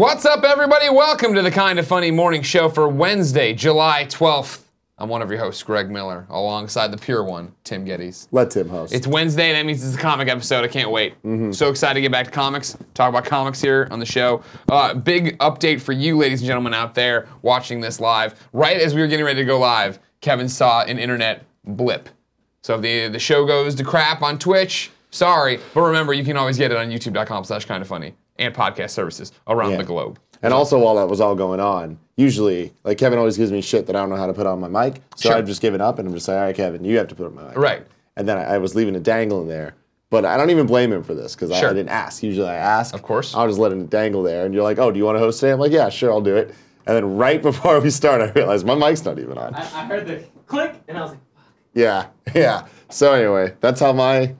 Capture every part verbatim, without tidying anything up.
What's up, everybody? Welcome to the Kinda Funny Morning Show for Wednesday, July twelfth. I'm one of your hosts, Greg Miller, alongside the pure one, Tim Gettys. Let Tim host. It's Wednesday, and that means it's a comic episode. I can't wait. Mm-hmm. So excited to get back to comics, talk about comics here on the show. Uh, big update for you, ladies and gentlemen, out there watching this live. Right as we were getting ready to go live, Kevin saw an internet blip. So if the, the show goes to crap on Twitch, sorry, but remember, you can always get it on youtube dot com slash kinda funny. And podcast services around yeah. the globe. And also while that was all going on, usually, like Kevin always gives me shit that I don't know how to put on my mic, so sure. I've just given up and I'm just like, all right, Kevin, you have to put on my mic. Right. And then I, I was leaving it dangling there, but I don't even blame him for this, because sure. I, I didn't ask. Usually I ask. Of course. I'll just let him dangle there, and you're like, oh, do you want to host today? I'm like, yeah, sure, I'll do it. And then right before we start, I realized my mic's not even on. I, I heard the click, and I was like, fuck. Yeah, yeah. So anyway, that's how my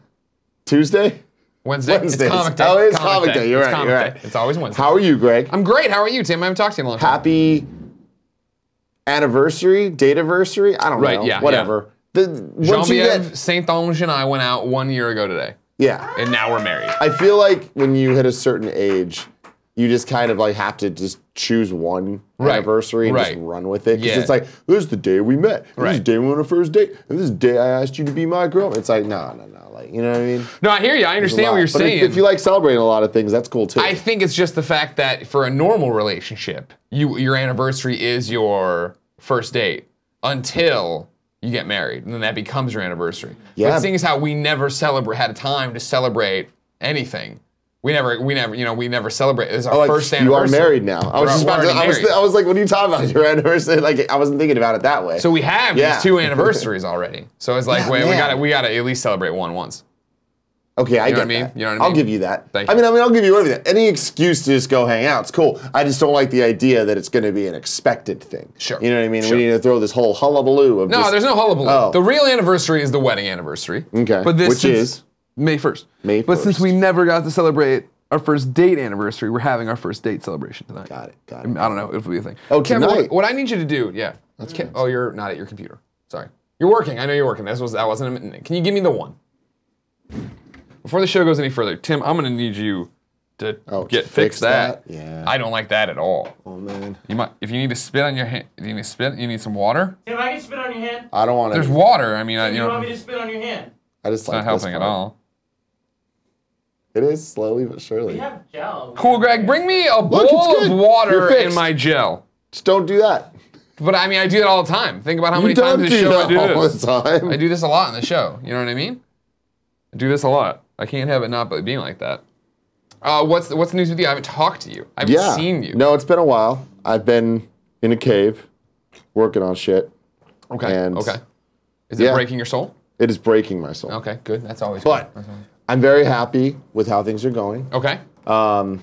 Tuesday? Wednesday. Wednesday. It's comic day. Oh, it's comic, comic day. day. You're it's right. You're right. Day. It's always Wednesday. How are you, Greg? I'm great. How are you, Tim? I haven't talked to you in a long time. Happy anniversary, date-iversary? I don't right, know. Right, yeah. Whatever. Yeah. Jean-Biève Saint-Onge and I went out one year ago today. Yeah. And now we're married. I feel like when you hit a certain age, you just kind of like have to just choose one right. anniversary and right. just run with it. Because yeah. it's like, this is the day we met. This right. is the day we went on our first date. And this is the day I asked you to be my girl. It's like, no, no, no. Like, you know what I mean? No, I hear you. I understand what you're but saying. If, if you like celebrating a lot of things, that's cool too. I think it's just the fact that for a normal relationship, you your anniversary is your first date until you get married. And then that becomes your anniversary. Yeah. But the thing is how we never celebrate, had a time to celebrate anything. We never, we never, you know, we never celebrate. It's our oh, like, first anniversary. You are married now. I was, just about to, I, was th I was like, what are you talking about? Your anniversary? Like, I wasn't thinking about it that way. So we have yeah. these two anniversaries already. So it's like, yeah, wait, man. we gotta, we gotta at least celebrate one once. Okay, I you know get what I mean? That. You know what I mean? I'll give you that. Thank you. I mean, I mean, I'll give you everything. Any excuse to just go hang out, it's cool. I just don't like the idea that it's going to be an expected thing. Sure. You know what I mean? Sure. We need to throw this whole hullabaloo of. No, just, there's no hullabaloo. Oh. The real anniversary is the wedding anniversary. Okay. But this which is. May first. May first. But since we never got to celebrate our first date anniversary, we're having our first date celebration tonight. Got it, got it. I don't know, it'll be a thing. Oh, Kevin, what, what I need you to do, yeah. That's Kevin. Oh, you're not at your computer. Sorry. You're working, I know you're working. That, was, that wasn't a minute. Can you give me the one? Before the show goes any further, Tim, I'm gonna need you to oh, get to fix that. that. Yeah. I don't like that at all. Oh, man. You might, if you need to spit on your hand, you need to spit, you need some water? Tim, I can spit on your hand. I don't want to. There's water, I mean, Tim, I, you, you know. You want me to spit on your hand? I just it's like not helping at all. It is slowly but surely. We have gel. Cool, Greg. Bring me a Look, bowl of water in my gel. Just don't do that. But I mean, I do that all the time. Think about how you many times in the show I do all this. The time. I do this a lot in the show. You know what I mean? I do this a lot. I can't have it not being like that. Uh, what's the, what's the news with you? I haven't talked to you. I haven't yeah. seen you. No, it's been a while. I've been in a cave, working on shit. Okay. And okay. Is it yeah. breaking your soul? It is breaking my soul. Okay. Good. That's always. But. Good. That's always I'm very happy with how things are going. Okay. Um, I'm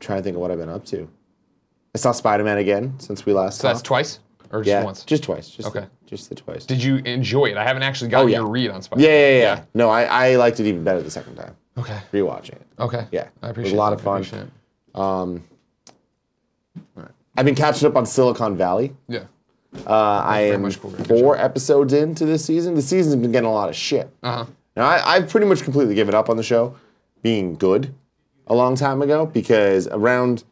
trying to think of what I've been up to. I saw Spider-Man again since we last saw. So talked. That's twice? Or just yeah, once? Just twice. Just okay. The, just the twice. Did you enjoy it? I haven't actually gotten oh, yeah. your read on Spider-Man. Yeah, yeah, yeah. yeah. No, I, I liked it even better the second time. Okay. Rewatching it. Okay. Yeah. I appreciate it. It was a lot that. of fun. Um, All right. I've been catching up on Silicon Valley. Yeah. Uh, I am cool, four episodes into this season. The season's been getting a lot of shit. Uh-huh. Now, I, I've pretty much completely given up on the show being good a long time ago, because around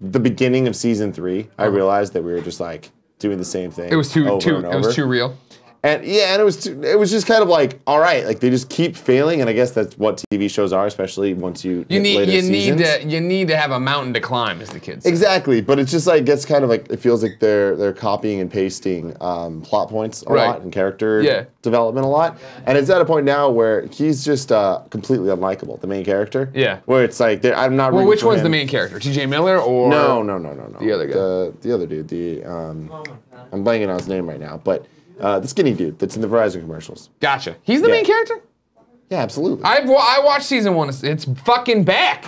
the beginning of season three, I realized that we were just like doing the same thing. It was too, over too and over. It was too real. And yeah, and it was too, it was just kind of like, all right, like they just keep failing, and I guess that's what T V shows are, especially once you you need you seasons. need to you need to have a mountain to climb, as the kids say. Exactly, but it's just like it's kind of like it feels like they're they're copying and pasting um, plot points a right. lot and character yeah. development a lot, and it's at a point now where he's just uh, completely unlikable, the main character. Yeah, where it's like I'm not. Well, which one's him. the main character? T J Miller or no, no, no, no, no. The other guy, the, the other dude. The um, oh I'm blanking on his name right now, but. Uh, the skinny dude that's in the Verizon commercials. Gotcha. He's the yeah. main character? Yeah, absolutely. I've, I watched season one. It's, it's fucking back.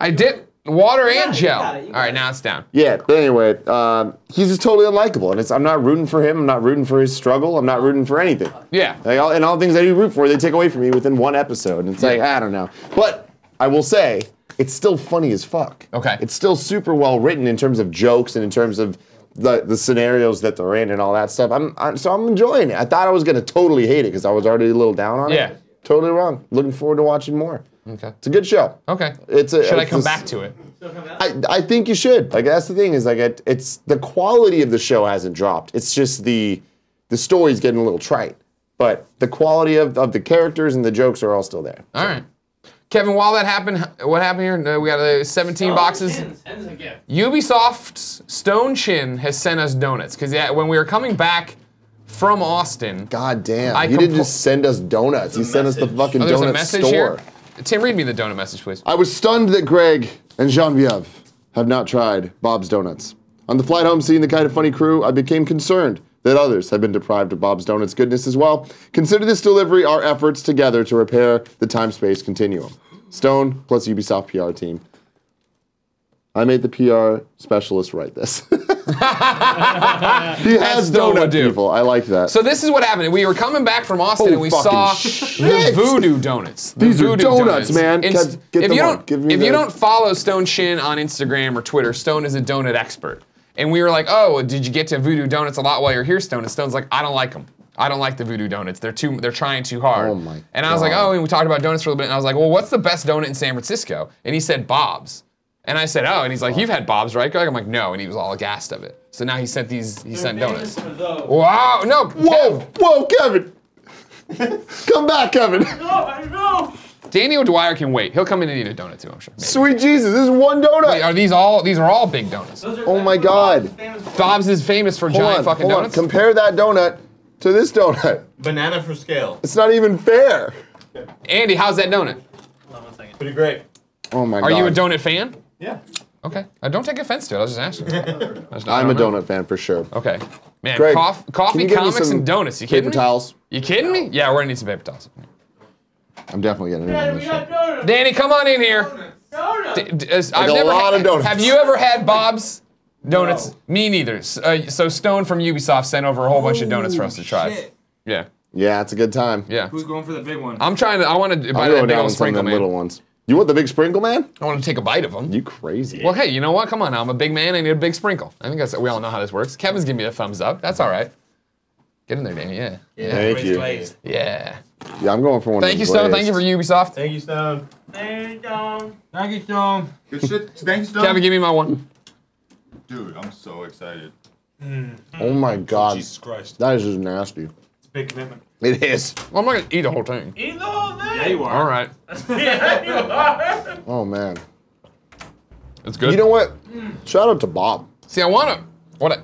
I did water yeah, and gel. All right, it. now it's down. Yeah, but anyway, um, he's just totally unlikable. And it's I'm not rooting for him. I'm not rooting for his struggle. I'm not rooting for anything. Yeah. Like all, and all the things I do root for, they take away from me within one episode. And it's yeah. like, I don't know. But I will say, it's still funny as fuck. Okay. It's still super well written in terms of jokes and in terms of The, the scenarios that they're in and all that stuff. I'm, I'm so I'm enjoying it. I thought I was gonna totally hate it because I was already a little down on yeah. it. Totally wrong. Looking forward to watching more. Okay. It's a good show. Okay. It's a, should it's I come a, back to it? I, I think you should. Like that's the thing is like it, it's the quality of the show hasn't dropped. It's just the the story's getting a little trite, but the quality of, of the characters and the jokes are all still there. All so. right. Kevin, while that happened, what happened here? We got uh, seventeen boxes. Ubisoft's Stone Chin has sent us donuts because yeah, when we were coming back from Austin, God damn, I you didn't just send us donuts. You sent us the fucking oh, donut a store. Here? Tim, read me the donut message, please. I was stunned that Greg and Genevieve have not tried Bob's Donuts. On the flight home, seeing the Kinda Funny crew, I became concerned that others have been deprived of Bob's Donuts goodness as well. Consider this delivery our efforts together to repair the time-space continuum. Stone plus Ubisoft P R team. I made the P R specialist write this. He has donut people. I like that. So this is what happened. We were coming back from Austin oh, and we saw shit. the Voodoo Donuts. The These Voodoo are donuts, donuts. man. Inst Get if you don't, Give me if you don't follow Stone Chin on Instagram or Twitter, Stone is a donut expert. And we were like, oh, did you get to Voodoo Donuts a lot while you're here, Stone? And Stone's like, I don't like them. I don't like the Voodoo Donuts. They're too. They're trying too hard. Oh my and I was God. like, oh, and we talked about donuts for a little bit. And I was like, well, what's the best donut in San Francisco? And he said Bob's. And I said, oh, and he's like, you've had Bob's, right, Greg? I'm like, no, and he was all aghast of it. So now he sent these, he They're sent donuts. Wow, no, whoa, Kev. whoa, Kevin. Come back, Kevin. No, I know. Danny O'Dwyer can wait. He'll come in and eat a donut too, I'm sure. Maybe. Sweet Jesus, this is one donut. Wait, are these all, these are all big donuts. Oh my God. Bob's is famous for hold giant on, fucking donuts. On. Compare that donut to this donut. Banana for scale. It's not even fair. Okay. Andy, how's that donut? Hold on one second. Pretty great. Oh my God. Are you a donut fan? Yeah. Okay. I don't take offense to it. I was just asking. Just, I'm a donut know. fan for sure. Okay. Man, Greg, cof coffee, comics, and donuts. You kidding paper me? Towels. You kidding me? Yeah, we're gonna need some paper towels. I'm definitely getting yeah, we got donuts. Danny, come on in here. Donuts. I've never a lot had, of donuts. Have you ever had Bob's Donuts? No. Me neither. Uh, so Stone from Ubisoft sent over a whole oh, bunch of donuts for us to try. Shit. Yeah. Yeah, it's a good time. Yeah. Who's going for the big one? I'm trying to. I want to buy that big old sprinkle, man. Little ones. You want the big sprinkle, man? I want to take a bite of them. You crazy. Well, hey, you know what? Come on now. I'm a big man. I need a big sprinkle. I think that's we all know how this works. Kevin's giving me a thumbs up. That's all right. Get in there, Danny. Yeah. yeah. Thank you. Glazed. Yeah. Yeah, I'm going for one. Thank you, Stone. Thank you for Ubisoft. Thank you, Stone. Thank you, Stone. Thank you, Stone. Good shit. Thank you, Stone. Kevin, give me my one. Dude, I'm so excited. Mm. Oh my God. Jesus Christ. That is just nasty. It's a big commitment. It is. Well, I'm not gonna eat the whole thing. Eat the whole thing. Yeah, you are. All right. Yeah, you are. Oh man, it's good. You know what? Mm. Shout out to Bob. See, I want to. What? I,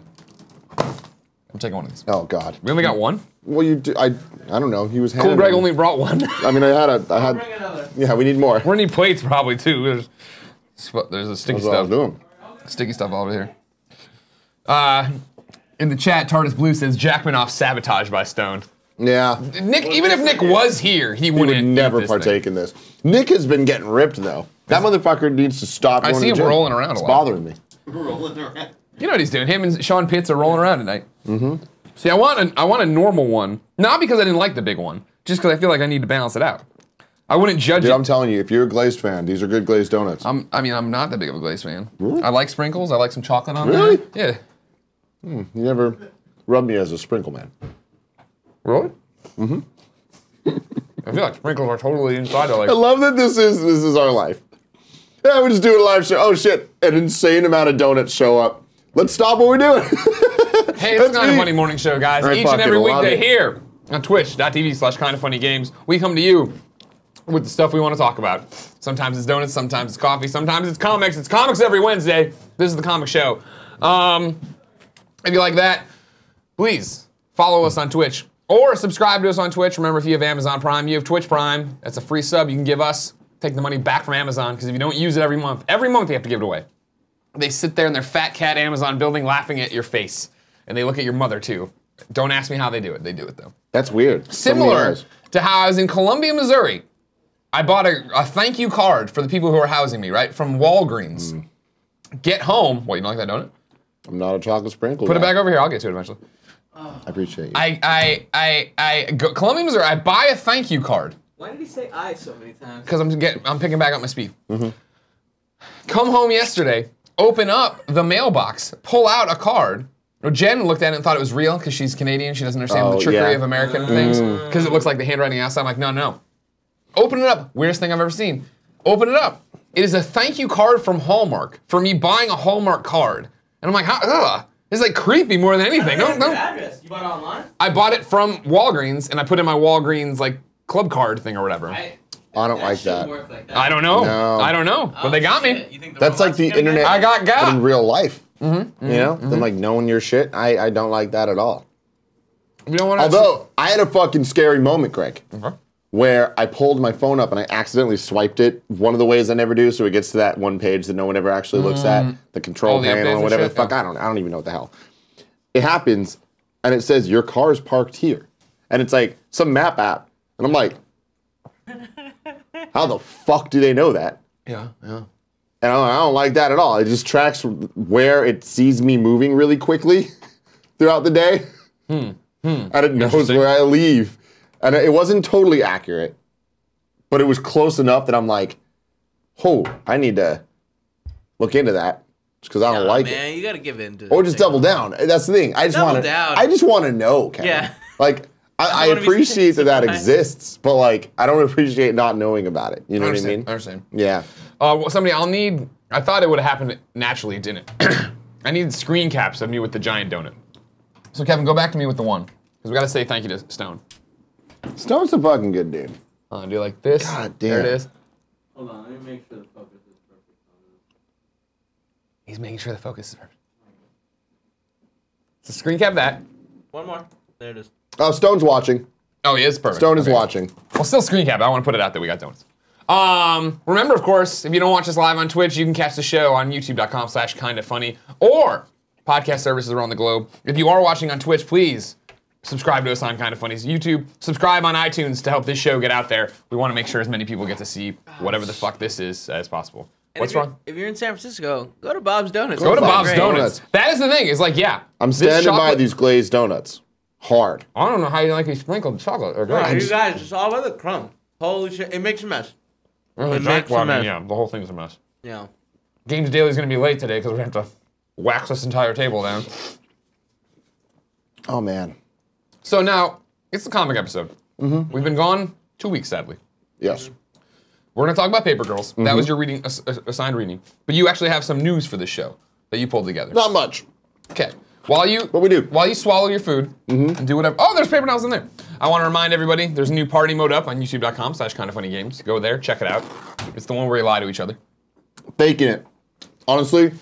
I'm taking one of these. Oh God. We only got one. Well, you do. I. I don't know. He was. Cool. Greg only brought one. I mean, I had a. I had. Bring another. Yeah, we need more. We're gonna need plates probably too. There's. There's the sticky That's stuff. What I was doing. Sticky stuff all over here. Uh, in the chat, TARDIS Blue says Jackman off sabotage by Stone. Yeah. Nick, well, even if Nick here. was here, he, he wouldn't would never this partake thing. in this. Nick has been getting ripped though. That motherfucker needs to stop. I see him gym. rolling around. It's a lot. bothering me. Rolling around. You know what he's doing? Him and Sean Pitts are rolling around tonight. Mm-hmm. See, I want an, I want a normal one, not because I didn't like the big one, just because I feel like I need to balance it out. I wouldn't judge Dude, it. I'm telling you, if you're a glazed fan, these are good glazed donuts. I'm, I mean, I'm not that big of a glazed fan. Really? I like sprinkles. I like some chocolate on really? them. Really? Yeah. Mm, you never rubbed me as a sprinkle man. Really? Mm-hmm. I feel like sprinkles are totally inside of like. I love that this is this is our life. Yeah, we just do a live show. Oh shit! An insane amount of donuts show up. Let's stop what we're doing. Hey, it's Kinda Funny morning show, guys. Right, Each and every weekday here on Twitch dot T V slash Kinda Funny Games, we come to you with the stuff we want to talk about. Sometimes it's donuts, sometimes it's coffee, sometimes it's comics. It's comics every Wednesday. This is the comic show. Um, if you like that, please follow us on Twitch. Or subscribe to us on Twitch. Remember, if you have Amazon Prime, you have Twitch Prime. That's a free sub you can give us. Take the money back from Amazon, because if you don't use it every month, every month they have to give it away. They sit there in their fat cat Amazon building laughing at your face. And they look at your mother, too. Don't ask me how they do it. They do it, though. That's weird. Similar to how I was in Columbia, Missouri. I bought a, a thank you card for the people who are housing me, right? From Walgreens. Mm. Get home. What, you don't like that donut? I'm not a chocolate sprinkle. Put it back over here. I'll get to it eventually. I appreciate you. I, I, I, I go, Columbia, Missouri, I buy a thank you card. Why did he say I so many times? Because I'm getting, I'm picking back up my speed. Mm-hmm. Come home yesterday, open up the mailbox, pull out a card. Jen looked at it and thought it was real because she's Canadian. She doesn't understand oh, the trickery yeah. of American mm. things because it looks like the handwriting outside. I'm like, no, no. Open it up. Weirdest thing I've ever seen. Open it up. It is a thank you card from Hallmark for me buying a Hallmark card. And I'm like, ugh. It's like creepy more than anything. No, no. Address. You bought it online? I bought it from Walgreens and I put in my Walgreens like club card thing or whatever. I, I don't that like, that. like that. I don't know. No. I don't know. Oh, but they got shit. me. That's like the internet. I got got. But in real life. Mm-hmm. Mm-hmm. You know, mm-hmm. Then like knowing your shit. I, I don't like that at all. You don't want to Although I had a fucking scary moment, Greg, mm-hmm. where I pulled my phone up and I accidentally swiped it. One of the ways I never do, so it gets to that one page that no one ever actually looks mm-hmm. at, the control the panel, or whatever shit, the fuck. Yeah. I don't. I don't even know what the hell. It happens, and it says your car is parked here, and it's like some map app, and I'm like, how the fuck do they know that? Yeah, yeah. And I don't, I don't like that at all. It just tracks where it sees me moving really quickly throughout the day. Hmm. Hmm. And it knows where I leave. And it wasn't totally accurate, but it was close enough that I'm like, oh, I need to look into that. Just because I don't no, like man, it. Man, you got to give in to Or just thing. double down. That's the thing. I just want to I just want to know, Kevin. Yeah. Like, I, I appreciate that that exists, but like, I don't appreciate not knowing about it. You know what I mean? I understand. Yeah. Uh, well, somebody, I'll need, I thought it would have happened naturally, it didn't. I need screen caps of me with the giant donut. So Kevin, go back to me with the one. Because we got to say thank you to Stone. Stone's a fucking good dude. I'll uh, do like this. God damn. There it is. Hold on, let me make sure the focus is perfect. He's making sure the focus is perfect. So screen cap that. One more. There it is. Oh, Stone's watching. Oh, he is perfect. Stone is okay. watching. Well, still screen cap. I want to put it out there. We got donuts. Um, remember, of course, if you don't watch us live on Twitch, you can catch the show on youtube.com slash kinda funny or podcast services around the globe. If you are watching on Twitch, please subscribe to us on Kinda Funny's YouTube. Subscribe on iTunes to help this show get out there. We want to make sure as many people get to see whatever the fuck this is as possible. And What's if wrong? If you're in San Francisco, go to Bob's Donuts. Go, go to Bob's, Bob's Donuts. That is the thing. It's like, yeah. I'm standing by these glazed donuts. Hard. I don't know how you like these sprinkled chocolate. Or no, you guys, it's all over the crumb. Holy shit. It makes a mess. Really it makes a mess. Yeah, the whole thing's a mess. Yeah. Games Daily is going to be late today because we're going to have to wax this entire table down. Oh, man. So now, it's the comic episode. Mm-hmm. We've been gone two weeks, sadly. Yes. We're going to talk about Paper Girls. Mm-hmm. That was your reading, ass assigned reading. But you actually have some news for this show that you pulled together. Not much. Okay. While you what we do? While you swallow your food mm-hmm. and do whatever. Oh, there's paper towels in there. I want to remind everybody, there's a new party mode up on youtube.com slash kindafunnygames. Go there, check it out. It's the one where we lie to each other. Faking it. Honestly,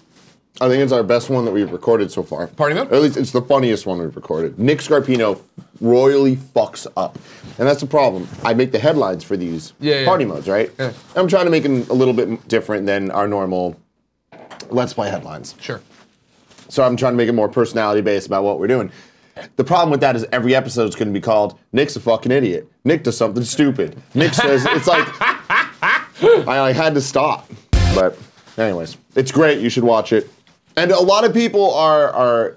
I think it's our best one that we've recorded so far. Party mode? Or at least it's the funniest one we've recorded. Nick Scarpino royally fucks up. And that's the problem. I make the headlines for these yeah, yeah, party yeah. modes, right? Yeah. I'm trying to make them a little bit different than our normal Let's Play headlines. Sure. So I'm trying to make it more personality-based about what we're doing. The problem with that is every episode is going to be called, Nick's a fucking idiot. Nick does something stupid. Nick says, it's like, I like, had to stop. But anyways, it's great. You should watch it. And a lot of people are, are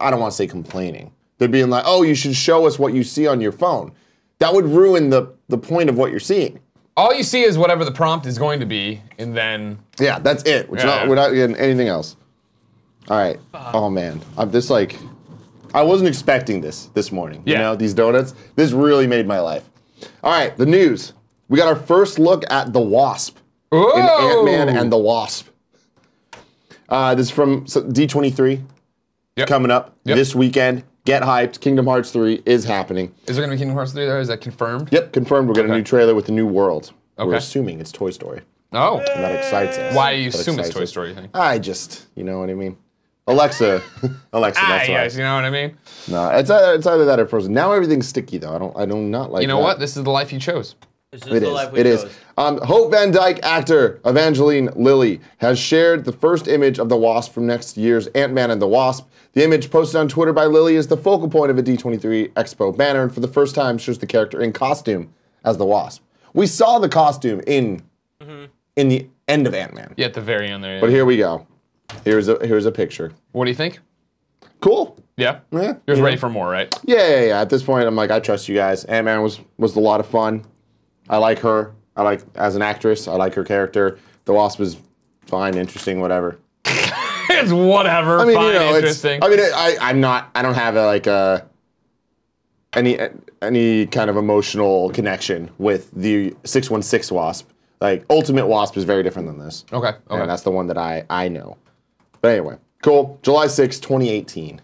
I don't want to say complaining. They're being like, oh, you should show us what you see on your phone. That would ruin the, the point of what you're seeing. All you see is whatever the prompt is going to be, and then... Yeah, that's it. We're, yeah. not, we're not getting anything else. All right. Uh, oh, man. I'm just like... I wasn't expecting this this morning. Yeah. You know, these donuts. This really made my life. All right, the news. We got our first look at The Wasp. Ooh. In Ant-Man and The Wasp. Uh, this is from D twenty-three, yep. coming up yep. this weekend. Get hyped. Kingdom Hearts three is happening. Is there going to be Kingdom Hearts three there? Is that confirmed? Yep, confirmed. We'll get okay. a new trailer with a new world. Okay. We're assuming it's Toy Story. Oh. And that excites us. Why do you that assume it's Toy Story? Thing? I just, you know what I mean? Alexa. Alexa, that's right. Yes, you know what I mean? No, it's either, it's either that or Frozen. Now everything's sticky, though. I don't I do not like that. You know that. what? This is the life you chose. This is it the is. life we it chose. It is. Um, Hope Van Dyke actor Evangeline Lilly has shared the first image of The Wasp from next year's Ant-Man and the Wasp. The image posted on Twitter by Lilly is the focal point of a D twenty-three Expo banner, and for the first time shows the character in costume as The Wasp. We saw the costume in, mm-hmm. in the end of Ant-Man. Yeah, at the very end there. Yeah. But here we go. Here's a here's a picture. What do you think? Cool. Yeah. yeah. You're yeah. ready for more, right? Yeah, yeah, yeah. At this point, I'm like, I trust you guys. Ant-Man was was a lot of fun. I like her. I like as an actress. I like her character. The Wasp is fine, interesting, whatever. It's whatever. I mean, fine, you know, interesting. I mean, I I'm not. I don't have a, like a any any kind of emotional connection with the six one six Wasp. Like Ultimate Wasp is very different than this. Okay. Okay. And that's the one that I I know. But anyway, cool. July sixth, twenty eighteen.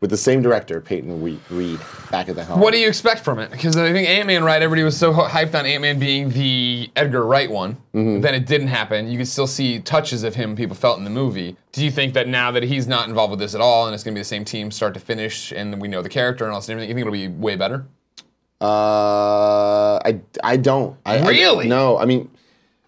With the same director, Peyton Reed, back at the helm. What do you expect from it? Because I think Ant-Man, right? Everybody was so hyped on Ant-Man being the Edgar Wright one. Mm-hmm. Then it didn't happen. You could still see touches of him people felt in the movie. Do you think that now that he's not involved with this at all, and it's going to be the same team start to finish, and we know the character and all this and everything, you think it'll be way better? Uh, I I don't. I, really? I, no, I mean.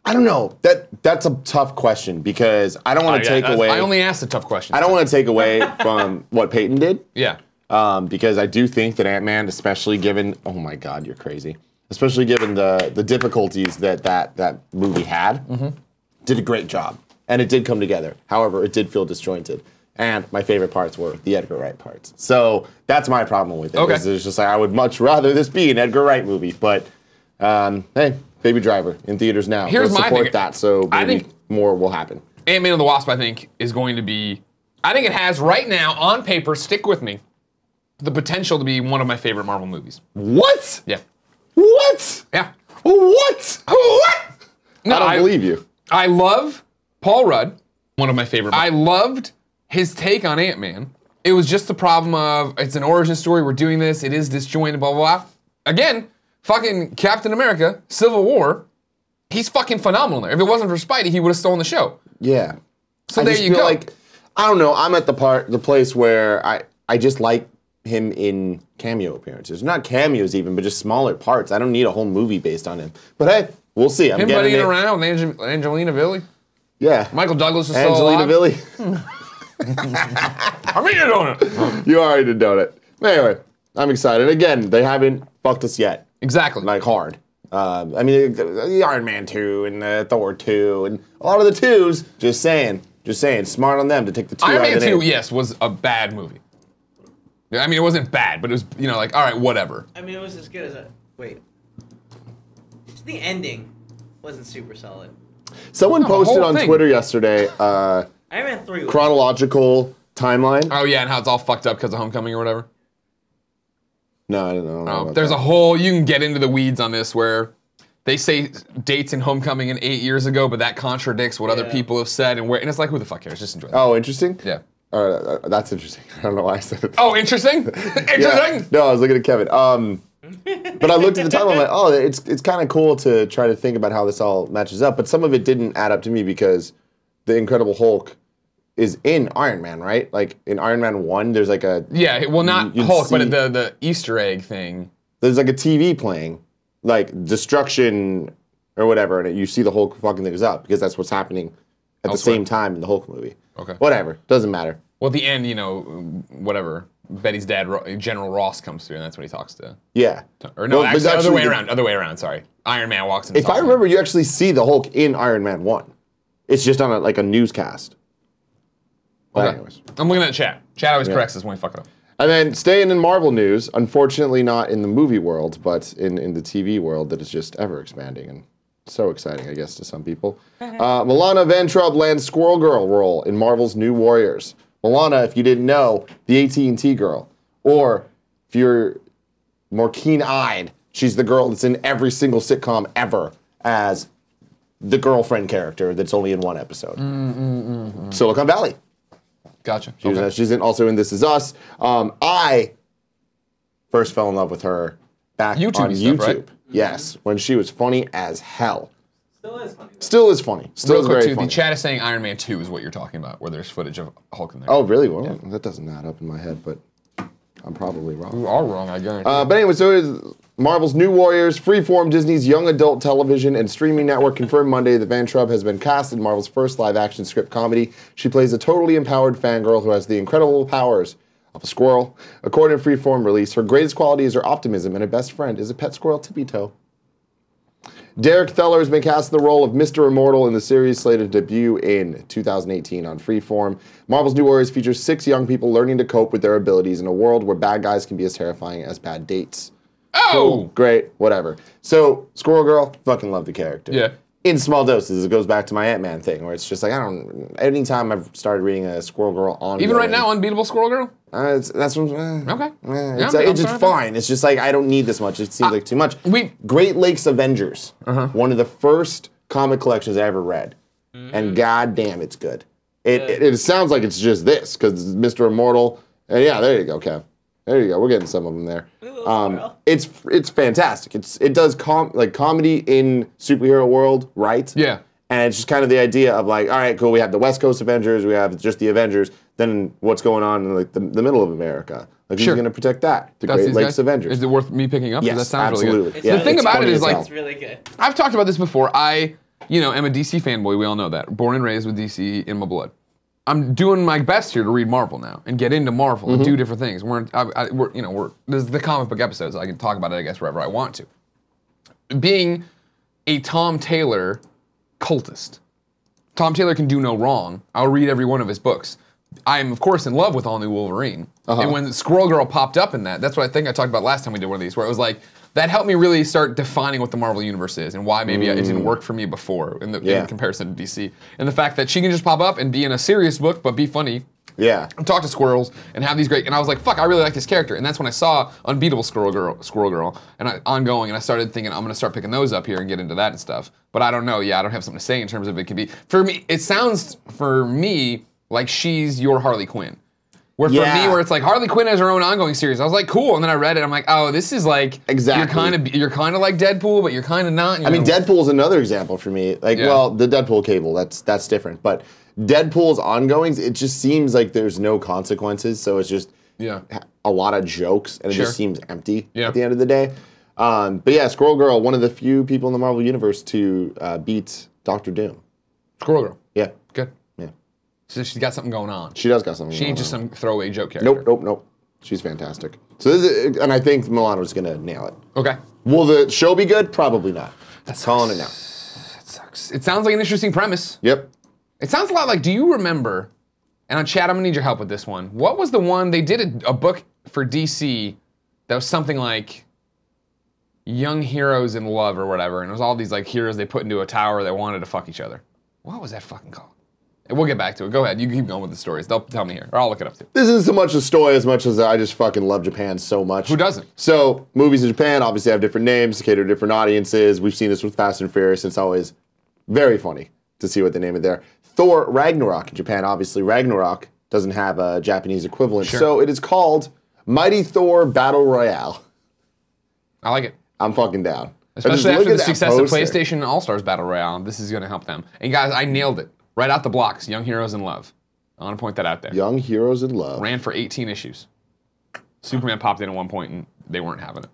I don't know. That that's a tough question because I don't want to oh, yeah, take away. I only asked the tough questions. I don't want to take away from what Peyton did. Yeah. Um, because I do think that Ant-Man, especially given, oh my God, you're crazy. Especially given the the difficulties that that that movie had, mm-hmm. did a great job, and it did come together. However, it did feel disjointed, and my favorite parts were the Edgar Wright parts. So that's my problem with it. Okay. Is it's just like I would much rather this be an Edgar Wright movie, but um, hey. Baby Driver in theaters now. Here's They'll my support thing. that, so maybe I think more will happen. Ant-Man and the Wasp, I think, is going to be. I think it has right now on paper. Stick with me. The potential to be one of my favorite Marvel movies. What? Yeah. What? Yeah. What? What? No, I don't I, believe you. I love Paul Rudd. One of my favorite. I loved his take on Ant-Man. It was just the problem of it's an origin story. We're doing this. It is disjointed. Blah blah blah. Again. Fucking Captain America, Civil War, he's fucking phenomenal there. If it wasn't for Spidey, he would have stolen the show. Yeah. So I there just you feel go. Like, I don't know, I'm at the part, the place where I, I just like him in cameo appearances. Not cameos even, but just smaller parts. I don't need a whole movie based on him. But hey, we'll see. I'm him getting it. around with Angel Angelina Villie. Yeah. Michael Douglas is still alive. Angelina Villie. I'm eating a donut. You are eating a donut. Anyway, I'm excited. Again, they haven't fucked us yet. Exactly. Like hard. Uh, I mean, the Iron Man two and the Thor two and a lot of the twos. Just saying. Just saying. Smart on them to take the two Iron out of the Iron Man two, yes, was a bad movie. I mean, it wasn't bad, but it was, you know, like, all right, whatever. I mean, it was as good as a... Wait. The ending wasn't super solid. Someone no, posted on thing. Twitter yesterday uh, Iron Man three chronological timeline. Oh, yeah, and how it's all fucked up because of Homecoming or whatever. No, I don't know. I don't know oh, there's that. a whole, you can get into the weeds on this where they say dates in Homecoming in eight years ago, but that contradicts what yeah. other people have said and where, and it's like, who the fuck cares? Just enjoy that. Oh, interesting? Yeah. Uh, that's interesting. I don't know why I said it. Oh, interesting? Interesting? Yeah. No, I was looking at Kevin. Um, but I looked at the timeline, like, oh, it's, it's kind of cool to try to think about how this all matches up, but some of it didn't add up to me because the Incredible Hulk is in Iron Man, right? Like in Iron Man one, there's like a yeah. Well, not Hulk, see, but the the Easter egg thing. There's like a T V playing, like destruction or whatever, and you see the Hulk fucking things up because that's what's happening at I'll the swear. same time in the Hulk movie. Okay. Whatever, doesn't matter. Well, at the end, you know, whatever. Betty's dad, General Ross, comes through, and that's when he talks to. Yeah. Or no, well, actually, actually, other way around. Other way around. Sorry. Iron Man walks in. If I remember, you actually see the Hulk in Iron Man one. It's just on a, like a newscast. Okay. Anyways. I'm looking at chat. Chat always yeah. corrects us when we fuck it up. And then staying in Marvel news, unfortunately not in the movie world, but in, in the T V world that is just ever expanding and so exciting, I guess, to some people. uh, Milana Van Trump lands Squirrel Girl role in Marvel's New Warriors. Milana, if you didn't know, the A T and T girl. Or if you're more keen-eyed, she's the girl that's in every single sitcom ever as the girlfriend character that's only in one episode. Mm, mm, mm, mm. Silicon Valley. Gotcha. She was, okay. uh, she's in, also in This Is Us. Um, I first fell in love with her back YouTube on YouTube. Stuff, right? Yes, when she was funny as hell. Still is funny. Though. Still is funny. Still Real is quick very too, funny. The chat is saying Iron Man two is what you're talking about, where there's footage of Hulk in there. Oh, really? Well, yeah. That doesn't add up in my head, but I'm probably wrong. You are wrong, I guarantee. Uh, but anyway, so is Marvel's New Warriors, Freeform, Disney's young adult television and streaming network confirmed Monday that Van Trump has been cast in Marvel's first live-action script comedy. She plays a totally empowered fangirl who has the incredible powers of a squirrel. According to Freeform release, her greatest quality is her optimism and her best friend is a pet squirrel tippy toe. Derek Feller has been cast in the role of Mister Immortal in the series slated to debut in two thousand eighteen on Freeform. Marvel's New Warriors features six young people learning to cope with their abilities in a world where bad guys can be as terrifying as bad dates. Oh! Cool, great, whatever. So, Squirrel Girl, fucking love the character. Yeah. in small doses. It goes back to my Ant-Man thing, where it's just like, I don't, anytime I've started reading a Squirrel Girl on. Even right now, Unbeatable Squirrel Girl? Uh, it's, that's what, uh, okay. Uh, it's, yeah, uh, it's just fine. It's just like, I don't need this much. It seems uh, like too much. We Great Lakes Avengers, uh-huh. one of the first comic collections I ever read. Mm-hmm. And goddamn, it's good. It, yeah. it, it sounds like it's just this, because Mister Immortal, uh, yeah, there you go, Kev. There you go. We're getting some of them there. Um, it's it's fantastic. It's it does com like comedy in superhero world, right? Yeah. And it's just kind of the idea of like, all right, cool. We have the West Coast Avengers. We have just the Avengers. Then what's going on in like the, the middle of America? Like sure. who's going to protect that? The That's Great Lakes guys? Avengers. Is it worth me picking up? Yes, that sounds absolutely. Really good. It's, the yeah, thing about it is like, it's really good. I've talked about this before. I, you know, am a D C fanboy. We all know that. Born and raised with D C in my blood. I'm doing my best here to read Marvel now and get into Marvel mm-hmm. and do different things. We're, I, I, we're, you know, we're this is the comic book episodes. So I can talk about it, I guess, wherever I want to. Being a Tom Taylor cultist, Tom Taylor can do no wrong. I'll read every one of his books. I am, of course, in love with All New Wolverine. Uh-huh. And when Squirrel Girl popped up in that, that's what I think I talked about last time we did one of these, where it was like that helped me really start defining what the Marvel universe is and why maybe mm. it didn't work for me before in, the, yeah. in comparison to D C. And the fact that she can just pop up and be in a serious book, but be funny. Yeah. And talk to squirrels and have these great, and I was like, fuck, I really like this character. And that's when I saw Unbeatable Squirrel Girl, Squirrel Girl and I, ongoing, and I started thinking, I'm gonna start picking those up here and get into that and stuff. But I don't know, yeah, I don't have something to say in terms of it could be, for me, it sounds, for me, like she's your Harley Quinn. Where for yeah. me, where it's like Harley Quinn has her own ongoing series. I was like, cool, and then I read it. I'm like, oh, this is like exactly. You're kind of you're kind of like Deadpool, but you're kind of not. You I know. mean, Deadpool's another example for me. Like, yeah. well, the Deadpool cable that's that's different, but Deadpool's ongoings, it just seems like there's no consequences, so it's just yeah. a lot of jokes, and it sure. just seems empty yeah. at the end of the day. Um, but yeah, Squirrel Girl, one of the few people in the Marvel universe to uh, beat Doctor Doom. Squirrel Girl. Yeah. Good. So she's got something going on. She does got something she going on. She ain't just some throwaway joke character. Nope, nope, nope. She's fantastic. So this is, and I think Milano's gonna nail it. Okay. Will the show be good? Probably not. That's calling it now. That sucks. It sounds like an interesting premise. Yep. It sounds a lot like, do you remember, and on chat I'm gonna need your help with this one. What was the one, they did a, a book for D C that was something like Young Heroes in Love or whatever, and it was all these like heroes they put into a tower that wanted to fuck each other. What was that fucking called? We'll get back to it. Go ahead. You can keep going with the stories. They'll tell me here, or I'll look it up too. This isn't so much a story as much as I just fucking love Japan so much. Who doesn't? So, movies in Japan obviously have different names, cater to different audiences. We've seen this with Fast and Furious. It's always very funny to see what they name it there. Thor Ragnarok in Japan, obviously Ragnarok doesn't have a Japanese equivalent. Sure. So, it is called Mighty Thor Battle Royale. I like it. I'm fucking down. Especially after the success of PlayStation All-Stars Battle Royale. This is going to help them. And guys, I nailed it. Right out the blocks, Young Heroes in Love. I want to point that out there. Young Heroes in Love. Ran for eighteen issues. Superman popped in at one point and they weren't having it.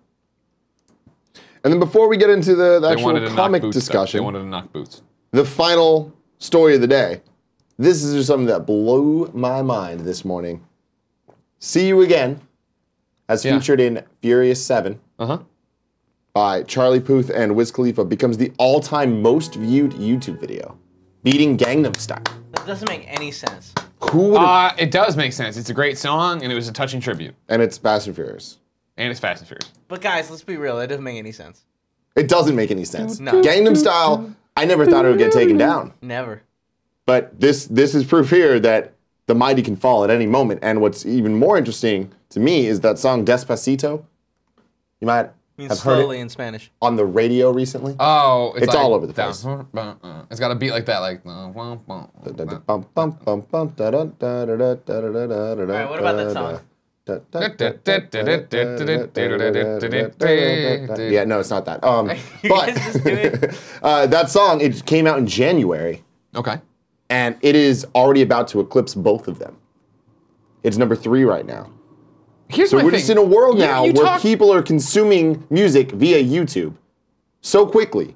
And then before we get into the, the actual comic discussion, they wanted to knock boots. The final story of the day. This is just something that blew my mind this morning. See You Again, as yeah. featured in Furious seven. Uh-huh. By Charlie Puth and Wiz Khalifa, becomes the all-time most viewed YouTube video. Beating Gangnam Style. That doesn't make any sense. Who would uh, it does make sense. It's a great song, and it was a touching tribute. And it's Fast and Furious. And it's Fast and Furious. But guys, let's be real. It doesn't make any sense. It doesn't make any sense. No. Gangnam Style, I never thought it would get taken down. Never. But this this is proof here that the mighty can fall at any moment. And what's even more interesting to me is that song Despacito. You might... I've slowly heard it in Spanish. On the radio recently? Oh, it's, it's like all over the place. It's got a beat like that, like. All right, what about that song? Yeah, no, it's not that. Um, but uh, that song, it came out in January. Okay. And it is already about to eclipse both of them. It's number three right now. Here's so my we're thing. Just in a world you, now you where talk... people are consuming music via YouTube so quickly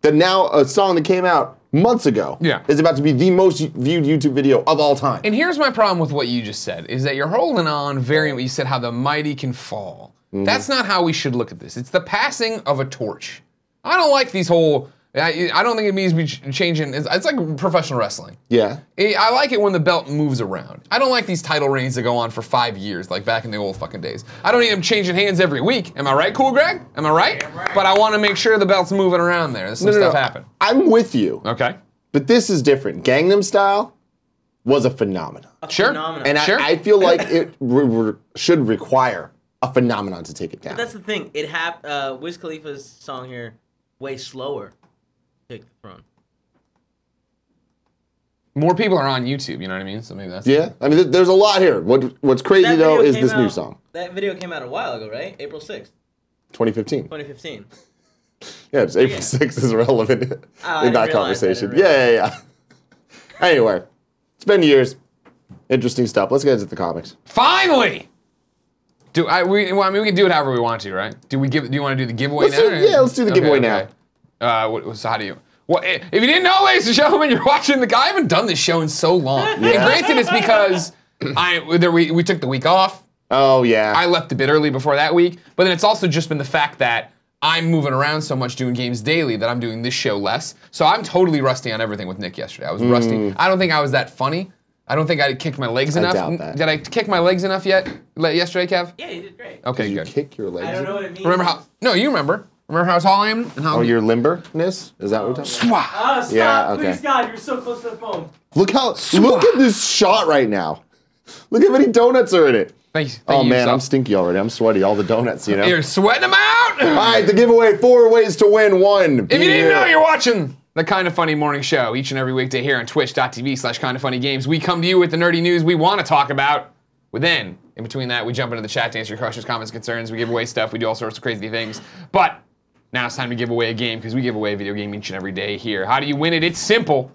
that now a song that came out months ago yeah. is about to be the most viewed YouTube video of all time. And here's my problem with what you just said, is that you're holding on very, you said how the mighty can fall. Mm-hmm. That's not how we should look at this. It's the passing of a torch. I don't like these whole, I, I don't think it needs to be changing. It's, it's like professional wrestling. Yeah. It, I like it when the belt moves around. I don't like these title reigns that go on for five years, like back in the old fucking days. I don't need them changing hands every week. Am I right, Cool Greg? Am I right? Yeah, right. But I want to make sure the belt's moving around there. There's some no, no, stuff no. happen. I'm with you. Okay. But this is different. Gangnam Style was a phenomenon. A sure. Phenomenon. And I, sure. I feel like it re re should require a phenomenon to take it down. But that's the thing. It hap uh, Wiz Khalifa's song here, way slower. Take the throne. More people are on YouTube, you know what I mean? So maybe that's yeah. I mean, there's a lot here. What What's crazy though is this out, new song. That video came out a while ago, right? April sixth, twenty fifteen. twenty fifteen. Yeah, it's April sixth is relevant oh, in that conversation. That yeah, yeah, yeah. Anyway, it's been years. Interesting stuff. Let's get into the comics. Finally. Do I? We, well, I mean, we can do it however we want to, right? Do we give? Do you want to do the giveaway let's now? Do, yeah, let's do the okay, giveaway okay. now. Uh, so how do you? Well, if you didn't know, ladies and gentlemen, you're watching the. I haven't done this show in so long. Yeah. And granted, it's because I we we took the week off. Oh yeah. I left a bit early before that week, but then it's also just been the fact that I'm moving around so much doing games daily that I'm doing this show less. So I'm totally rusty on everything with Nick yesterday. I was mm. rusty. I don't think I was that funny. I don't think I kicked my legs enough. I doubt that. Did I kick my legs enough yet? Yesterday, Kev? Yeah, you did great. Okay, did good. You kick your legs? I don't know what it means. Remember how? No, you remember. Remember how tall I am? And how oh, your limberness? Is that what we're talking about? Oh, stop. Yeah, okay. Please, God, you're so close to the phone. Look how, Swah. Look at this shot right now. Look how many donuts are in it. Thank you. Thank oh, you man, yourself. I'm stinky already. I'm sweaty. All the donuts, you know. You're sweating them out? All right, the giveaway, four ways to win, one. If you didn't here. know, you're watching the Kinda Funny Morning Show each and every weekday here on twitch dot t v slash kinda funny games. We come to you with the nerdy news we want to talk about. Well, then, in between that, we jump into the chat to answer your questions, comments, concerns. We give away stuff. We do all sorts of crazy things. But now it's time to give away a game, because we give away a video game each and every day here. How do you win it? It's simple.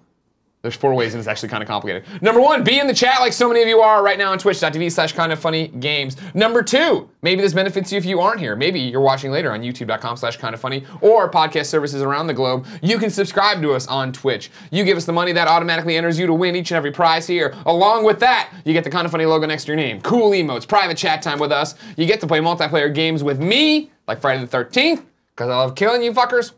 There's four ways, and it's actually kind of complicated. Number one, be in the chat like so many of you are right now on twitch dot t v slash kinda funny games. Number two, maybe this benefits you if you aren't here. Maybe you're watching later on youtube dot com slash kinda funny or podcast services around the globe. You can subscribe to us on Twitch. You give us the money, that automatically enters you to win each and every prize here. Along with that, you get the Kinda Funny logo next to your name, cool emotes, private chat time with us. You get to play multiplayer games with me, like Friday the thirteenth, because I love killing you fuckers.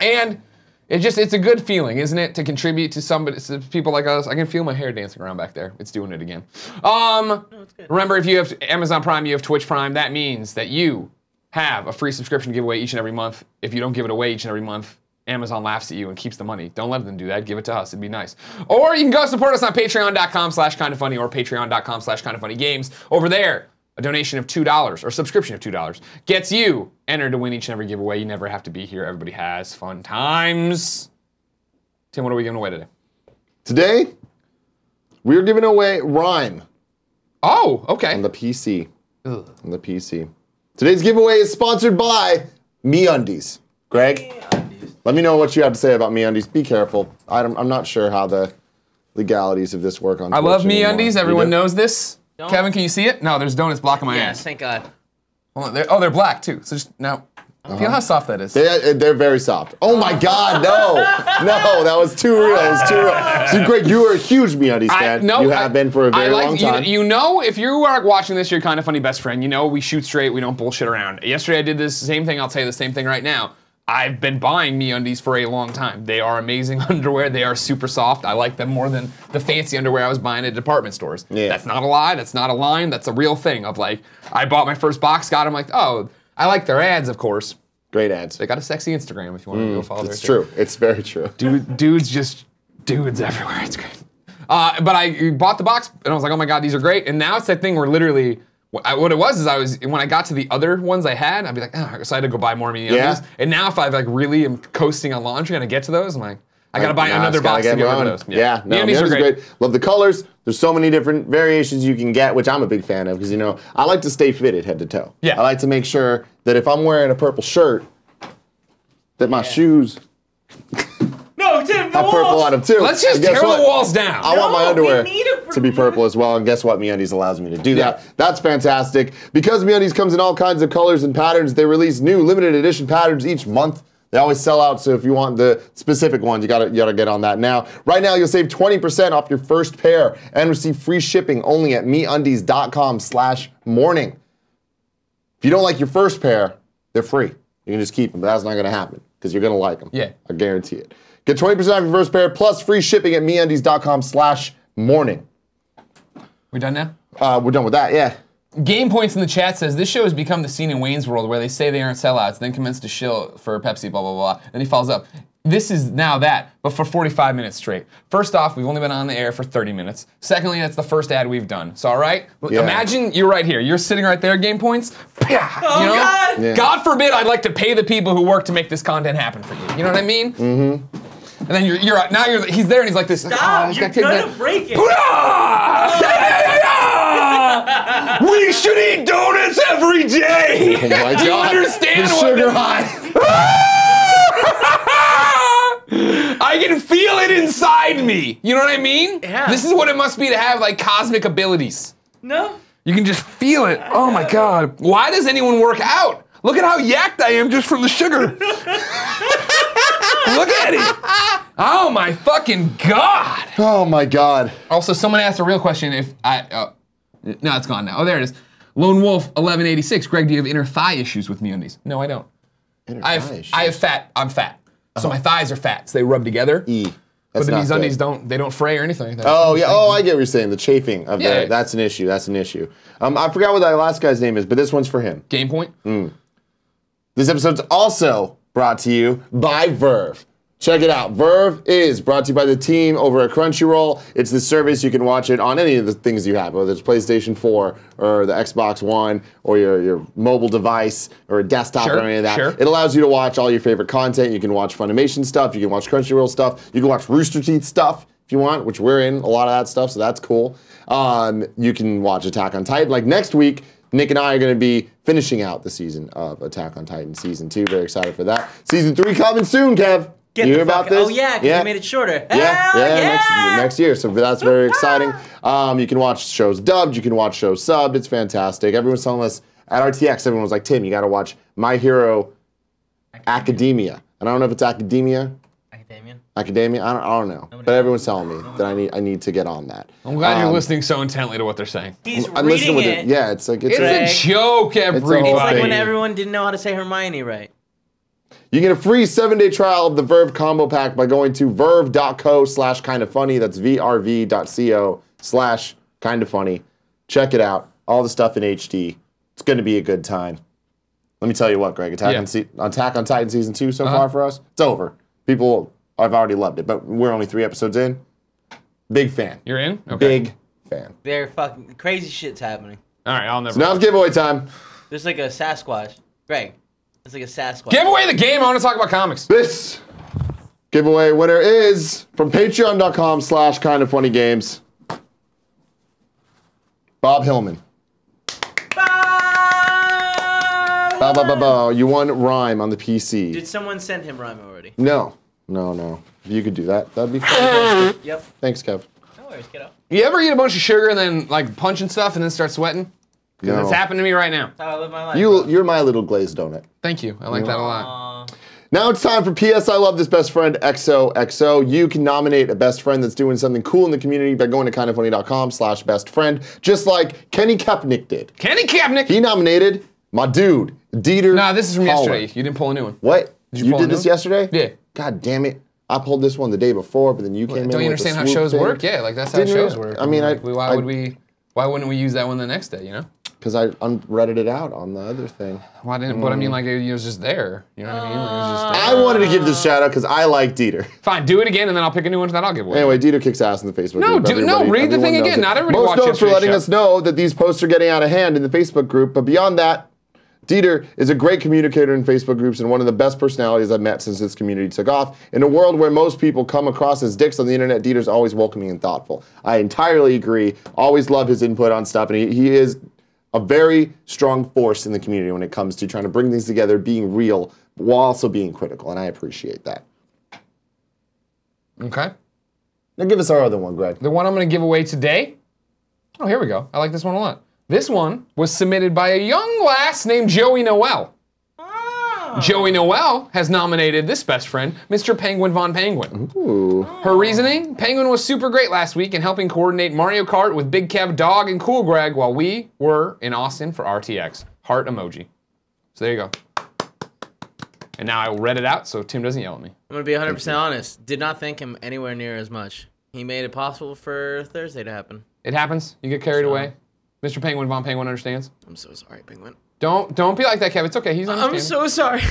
And it just, it's a good feeling, isn't it? To contribute to somebody, to people like us. I can feel my hair dancing around back there. It's doing it again. Um, no, remember, if you have Amazon Prime, you have Twitch Prime. That means that you have a free subscription to give away each and every month. If you don't give it away each and every month, Amazon laughs at you and keeps the money. Don't let them do that. Give it to us. It'd be nice. Or you can go support us on patreon dot com slash kinda funny or patreon dot com slash kinda funny games. Over there, a donation of two dollars or subscription of two dollars gets you entered to win each and every giveaway. You never have to be here. Everybody has fun times. Tim, what are we giving away today? Today, we're giving away Rhyme. Oh, okay. On the P C. Ugh. On the P C. Today's giveaway is sponsored by MeUndies. Greg, MeUndies. Let me know what you have to say about MeUndies. Be careful. I don't, I'm not sure how the legalities of this work on Twitch. I love MeUndies. Everyone knows this. Don't. Kevin, can you see it? No, there's donuts blocking my yeah, ass. Yeah, thank God. Hold on, they're, oh, they're black too. So just now, uh-huh. Feel how soft that is. They, they're very soft. Oh my God, no, no, that was too real. That was too real. So Greg, you are a huge MeUndies fan. I, no, you have I, been for a very I like, long time. You, you know, if you are watching this, you're Kinda Funny best friend. You know, we shoot straight. We don't bullshit around. Yesterday, I did this same thing. I'll tell you the same thing right now. I've been buying MeUndies for a long time. They are amazing underwear. They are super soft. I like them more than the fancy underwear I was buying at department stores. Yeah. That's not a lie. That's not a line. That's a real thing of like, I bought my first box, got them like, oh, I like their ads, of course. Great ads. They got a sexy Instagram if you want mm, to go follow their It's true. It's very true. Dude, dudes just, dudes everywhere. It's great. Uh, but I bought the box and I was like, oh my God, these are great. And now it's that thing where literally, I, what it was is I was, when I got to the other ones I had, I'd be like, oh, so I had to go buy more MeUndies. Yeah. And now if I like really am coasting on laundry and I get to those, I'm like, I gotta buy no, another gotta box get to get rid of those. Yeah, yeah no, MeUndies are great. great. Love the colors. There's so many different variations you can get, which I'm a big fan of because, you know, I like to stay fitted head to toe. Yeah. I like to make sure that if I'm wearing a purple shirt, that my yeah. shoes... No, Tim, the I purple on them too. Let's just tear what? the walls down. I no, want my underwear to be purple as well, and guess what? MeUndies allows me to do yeah. that. That's fantastic. Because MeUndies comes in all kinds of colors and patterns, they release new limited edition patterns each month. They always sell out, so if you want the specific ones, you gotta, you gotta get on that now. Right now, you'll save twenty percent off your first pair and receive free shipping only at MeUndies dot com slash morning. If you don't like your first pair, they're free. You can just keep them, but that's not gonna happen. because you're going to like them. Yeah. I guarantee it. Get twenty percent off your first pair plus free shipping at MeUndies.com slash morning. We're done now? Uh, we're done with that, yeah. Game Points in the chat says, this show has become the scene in Wayne's World where they say they aren't sellouts, then commence to shill for Pepsi, blah, blah, blah. Then he follows up. This is now that, but for forty-five minutes straight. First off, we've only been on the air for thirty minutes. Secondly, that's the first ad we've done. So, all right? Yeah. Imagine you're right here. You're sitting right there, Game Points. Oh, you know? God! Yeah. God forbid I'd like to pay the people who work to make this content happen for you. You know what I mean? Mm-hmm. And then you're, you're now you're, he's there and he's like this. Stop! Oh, you're gonna break it! We should eat donuts every day! Oh my God. Do you understand the sugar high? I can feel it inside me. You know what I mean? Yeah. This is what it must be to have like cosmic abilities. No. You can just feel it. Oh my God. Why does anyone work out? Look at how yacked I am just from the sugar. Look at it. Oh my fucking God. Oh my God. Also, someone asked a real question if I, uh, no, it's gone now. Oh, there it is. Lone Wolf eleven eighty-six. Greg, do you have inner thigh issues with MeUndies? No, I don't. Inner I have, thigh issues? I have fat. I'm fat. So my thighs are fat, so they rub together. E. That's but then these good. Undies don't, they don't fray or anything. They're oh, yeah, oh, I get what you're saying, the chafing of yeah. the, that's an issue, that's an issue. Um, I forgot what that last guy's name is, but this one's for him. Game Point? Mm. This episode's also brought to you by Verve. Check it out. Verve is brought to you by the team over at Crunchyroll. It's the service you can watch it on any of the things you have, whether it's PlayStation four or the Xbox One or your, your mobile device or a desktop sure, or any of that. Sure. It allows you to watch all your favorite content. You can watch Funimation stuff. You can watch Crunchyroll stuff. You can watch Rooster Teeth stuff if you want, which we're in a lot of that stuff, so that's cool. Um, you can watch Attack on Titan. Like next week, Nick and I are going to be finishing out the season of Attack on Titan Season two. Very excited for that. Season three coming soon, Kev. Get you hear about this? Oh yeah, because yeah. we made it shorter. Yeah, Hell, yeah, yeah. Next, next year. So that's very exciting. Um, you can watch shows dubbed. You can watch shows subbed. It's fantastic. Everyone's telling us at R T X. Everyone was like, Tim, you got to watch My Hero Academia. Academia. And I don't know if it's Academia. Academia. Academia. I don't. I don't know. Nobody but everyone's telling me that I need. I need to get on that. I'm glad um, you're listening so intently to what they're saying. He's I'm, I'm reading it. it. Yeah, it's like it's, it's a, a joke. Everybody. It's, it's like when everyone didn't know how to say Hermione right. You can get a free seven-day trial of the Verve Combo Pack by going to verve.co slash kinda funny. That's vrv.co slash kinda funny. Check it out. All the stuff in H D. It's going to be a good time. Let me tell you what, Greg. Attack, yeah. on, Se Attack on Titan Season two so uh -huh. far for us, it's over. People have already loved it, but we're only three episodes in. Big fan. You're in? Okay. Big fan. They're fucking crazy shit's happening. All right, I'll never. So now it's giveaway time. There's like a Sasquatch. Greg. It's like a Sasquatch. Give away the game. I want to talk about comics. This giveaway winner is from patreon.com slash kind of funny games. Bob Hillman. Bob! Bob, Bob, Bob, Bob. You won Rhyme on the P C. Did someone send him Rhyme already? No. No, no. If you could do that, that'd be fun. Yep. Thanks, Kev. No worries, kiddo. You ever eat a bunch of sugar and then like punch and stuff and then start sweating? Because no. It's happened to me right now. That's how I live my life. You, you're my little glazed donut. Thank you. I like Aww. That a lot. Now it's time for P S I Love This Best Friend X O X O. You can nominate a best friend that's doing something cool in the community by going to kindoffunny.com slash best friend, just like Kenny Kaepernick did. Kenny Kaepernick! He nominated my dude, Dieter Nah, this is from Holler. Yesterday. You didn't pull a new one. What? Did you you pull did a new this one? Yesterday? Yeah. God damn it. I pulled this one the day before, but then you well, came don't in Don't you with understand how shows thing. Work? Yeah, like that's how didn't shows you? Work. I mean, like, I, why I, would we, why wouldn't we use that one the next day, you know? Because I unredded it out on the other thing. Well, I didn't, mm. but I mean, like, it was just there. You know what I mean? Like, it was just there. I wanted to give this shout out because I like Dieter. Fine, do it again, and then I'll pick a new one that I'll give away. Anyway, Dieter kicks ass in the Facebook no, group. Do, no, read the thing again. It. Not everybody watches it. Most notes for letting show. Us know that these posts are getting out of hand in the Facebook group, but beyond that, Dieter is a great communicator in Facebook groups and one of the best personalities I've met since this community took off. In a world where most people come across as dicks on the internet, Dieter's always welcoming and thoughtful. I entirely agree. Always love his input on stuff, and he, he is a very strong force in the community when it comes to trying to bring things together, being real, while also being critical, and I appreciate that. Okay. Now give us our other one, Greg. The one I'm going to give away today? Oh, here we go. I like this one a lot. This one was submitted by a young lass named Joey Noel. Oh. Joey Noel has nominated this best friend, Mister Penguin Von Penguin. Ooh. Her reasoning? Penguin was super great last week in helping coordinate Mario Kart with Big Kev, Dog, and Cool Greg while we were in Austin for R T X. Heart emoji. So there you go. And now I will read it out so Tim doesn't yell at me. I'm going to be one hundred percent honest. Did not thank him anywhere near as much. He made it possible for Thursday to happen. It happens. You get carried so. away. Mister Penguin Von Penguin understands. I'm so sorry, Penguin. Don't don't be like that, Kevin. It's okay. He's understanding. I'm so sorry.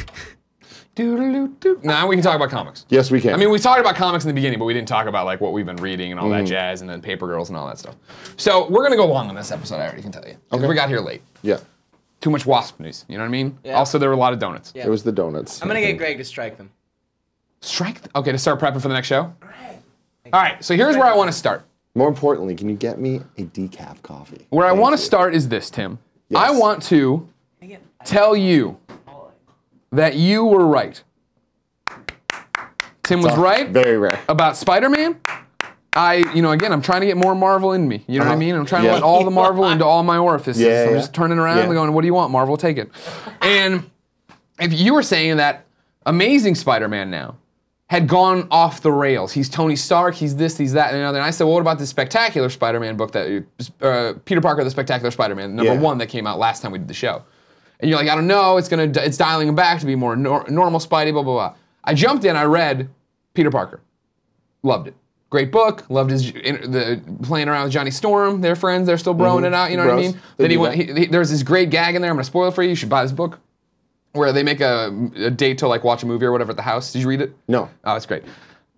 Doo-doo-doo-doo. Now we can talk about comics. Yes, we can. I mean, we talked about comics in the beginning, but we didn't talk about like what we've been reading and all mm. that jazz, and then Paper Girls and all that stuff. So we're gonna go long on this episode. I already can tell you. Okay. We got here late. Yeah. Too much Wasp news. You know what I mean? Yeah. Also, there were a lot of donuts. Yeah. There was the donuts. I'm gonna get Greg to strike them. Strike them? Okay, to start prepping for the next show. Greg. All right. So here's where I want to start. More importantly, can you get me a decaf coffee? Where Thank I want to start is this, Tim. Yes. I want to tell you that you were right. Tim was right. Very right. About Spider-Man. I, you know, again, I'm trying to get more Marvel in me. You know uh-huh. what I mean? I'm trying yeah. to let all the Marvel into all my orifices. Yeah, so I'm yeah. just turning around yeah. and going, what do you want, Marvel? Take it. And if you were saying that Amazing Spider-Man now had gone off the rails. He's Tony Stark, he's this, he's that, and another. And I said, well, what about this Spectacular Spider-Man book that, uh, Peter Parker, the Spectacular Spider-Man, number yeah. one that came out last time we did the show. And you're like, I don't know, it's gonna, it's dialing him back to be more nor normal Spidey, blah, blah, blah. I jumped in, I read Peter Parker. Loved it. Great book, loved his, in, the playing around with Johnny Storm, they're friends, they're still broing mm-hmm. it out, you know Bros. What I mean? They then he went, he, he, there's this great gag in there, I'm gonna spoil it for you, you should buy this book. Where they make a, a date to like watch a movie or whatever at the house. Did you read it? No. Oh, it's great.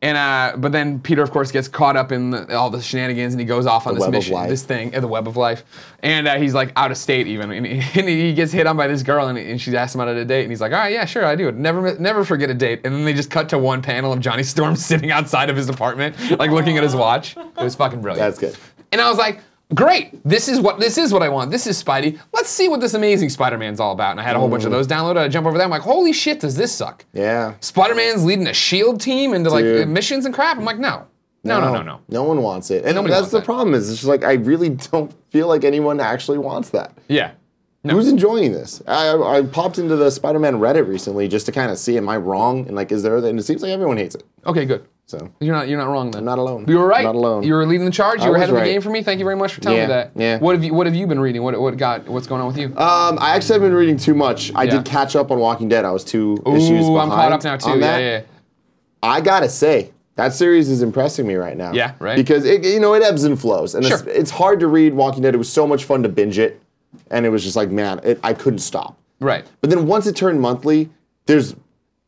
And uh, but then Peter, of course, gets caught up in the, all the shenanigans, and he goes off on the this mission, this thing, uh, the web of life. And uh, he's like out of state even, and he, and he gets hit on by this girl, and, and she's asked him out at a date, and he's like, all right, yeah, sure, I do. Never, never forget a date. And then they just cut to one panel of Johnny Storm sitting outside of his apartment, like looking at his watch. It was fucking brilliant. That's good. And I was like, great, this is what this is what I want. This is Spidey. Let's see what this Amazing Spider-Man's all about. And I had a whole mm. bunch of those downloaded. I jump over there. I'm like, holy shit, does this suck? Yeah. Spider-Man's leading a SHIELD team into like Dude. missions and crap. I'm like, no. No, no, no, no. No, no one wants it. And Nobody that's the that. problem is it's just like I really don't feel like anyone actually wants that. Yeah. No. Who's enjoying this? I, I popped into the Spider-Man Reddit recently just to kind of see, am I wrong? And like, is there? And it seems like everyone hates it. Okay, good. So you're not you're not wrong then. I'm not alone. You were right. I'm not alone. You were leading the charge. You I were ahead of right. the game for me. Thank you very much for telling yeah, me that. Yeah. What have you What have you been reading? What what got What's going on with you? Um, I actually haven't been reading too much. I yeah. did catch up on Walking Dead. I was two Ooh, issues behind. I'm caught up now too. Yeah, yeah, yeah. I gotta say that series is impressing me right now. Yeah, right. Because it you know it ebbs and flows, and sure. it's, it's hard to read Walking Dead. It was so much fun to binge it, and it was just like man, it, I couldn't stop. Right. But then once it turned monthly, there's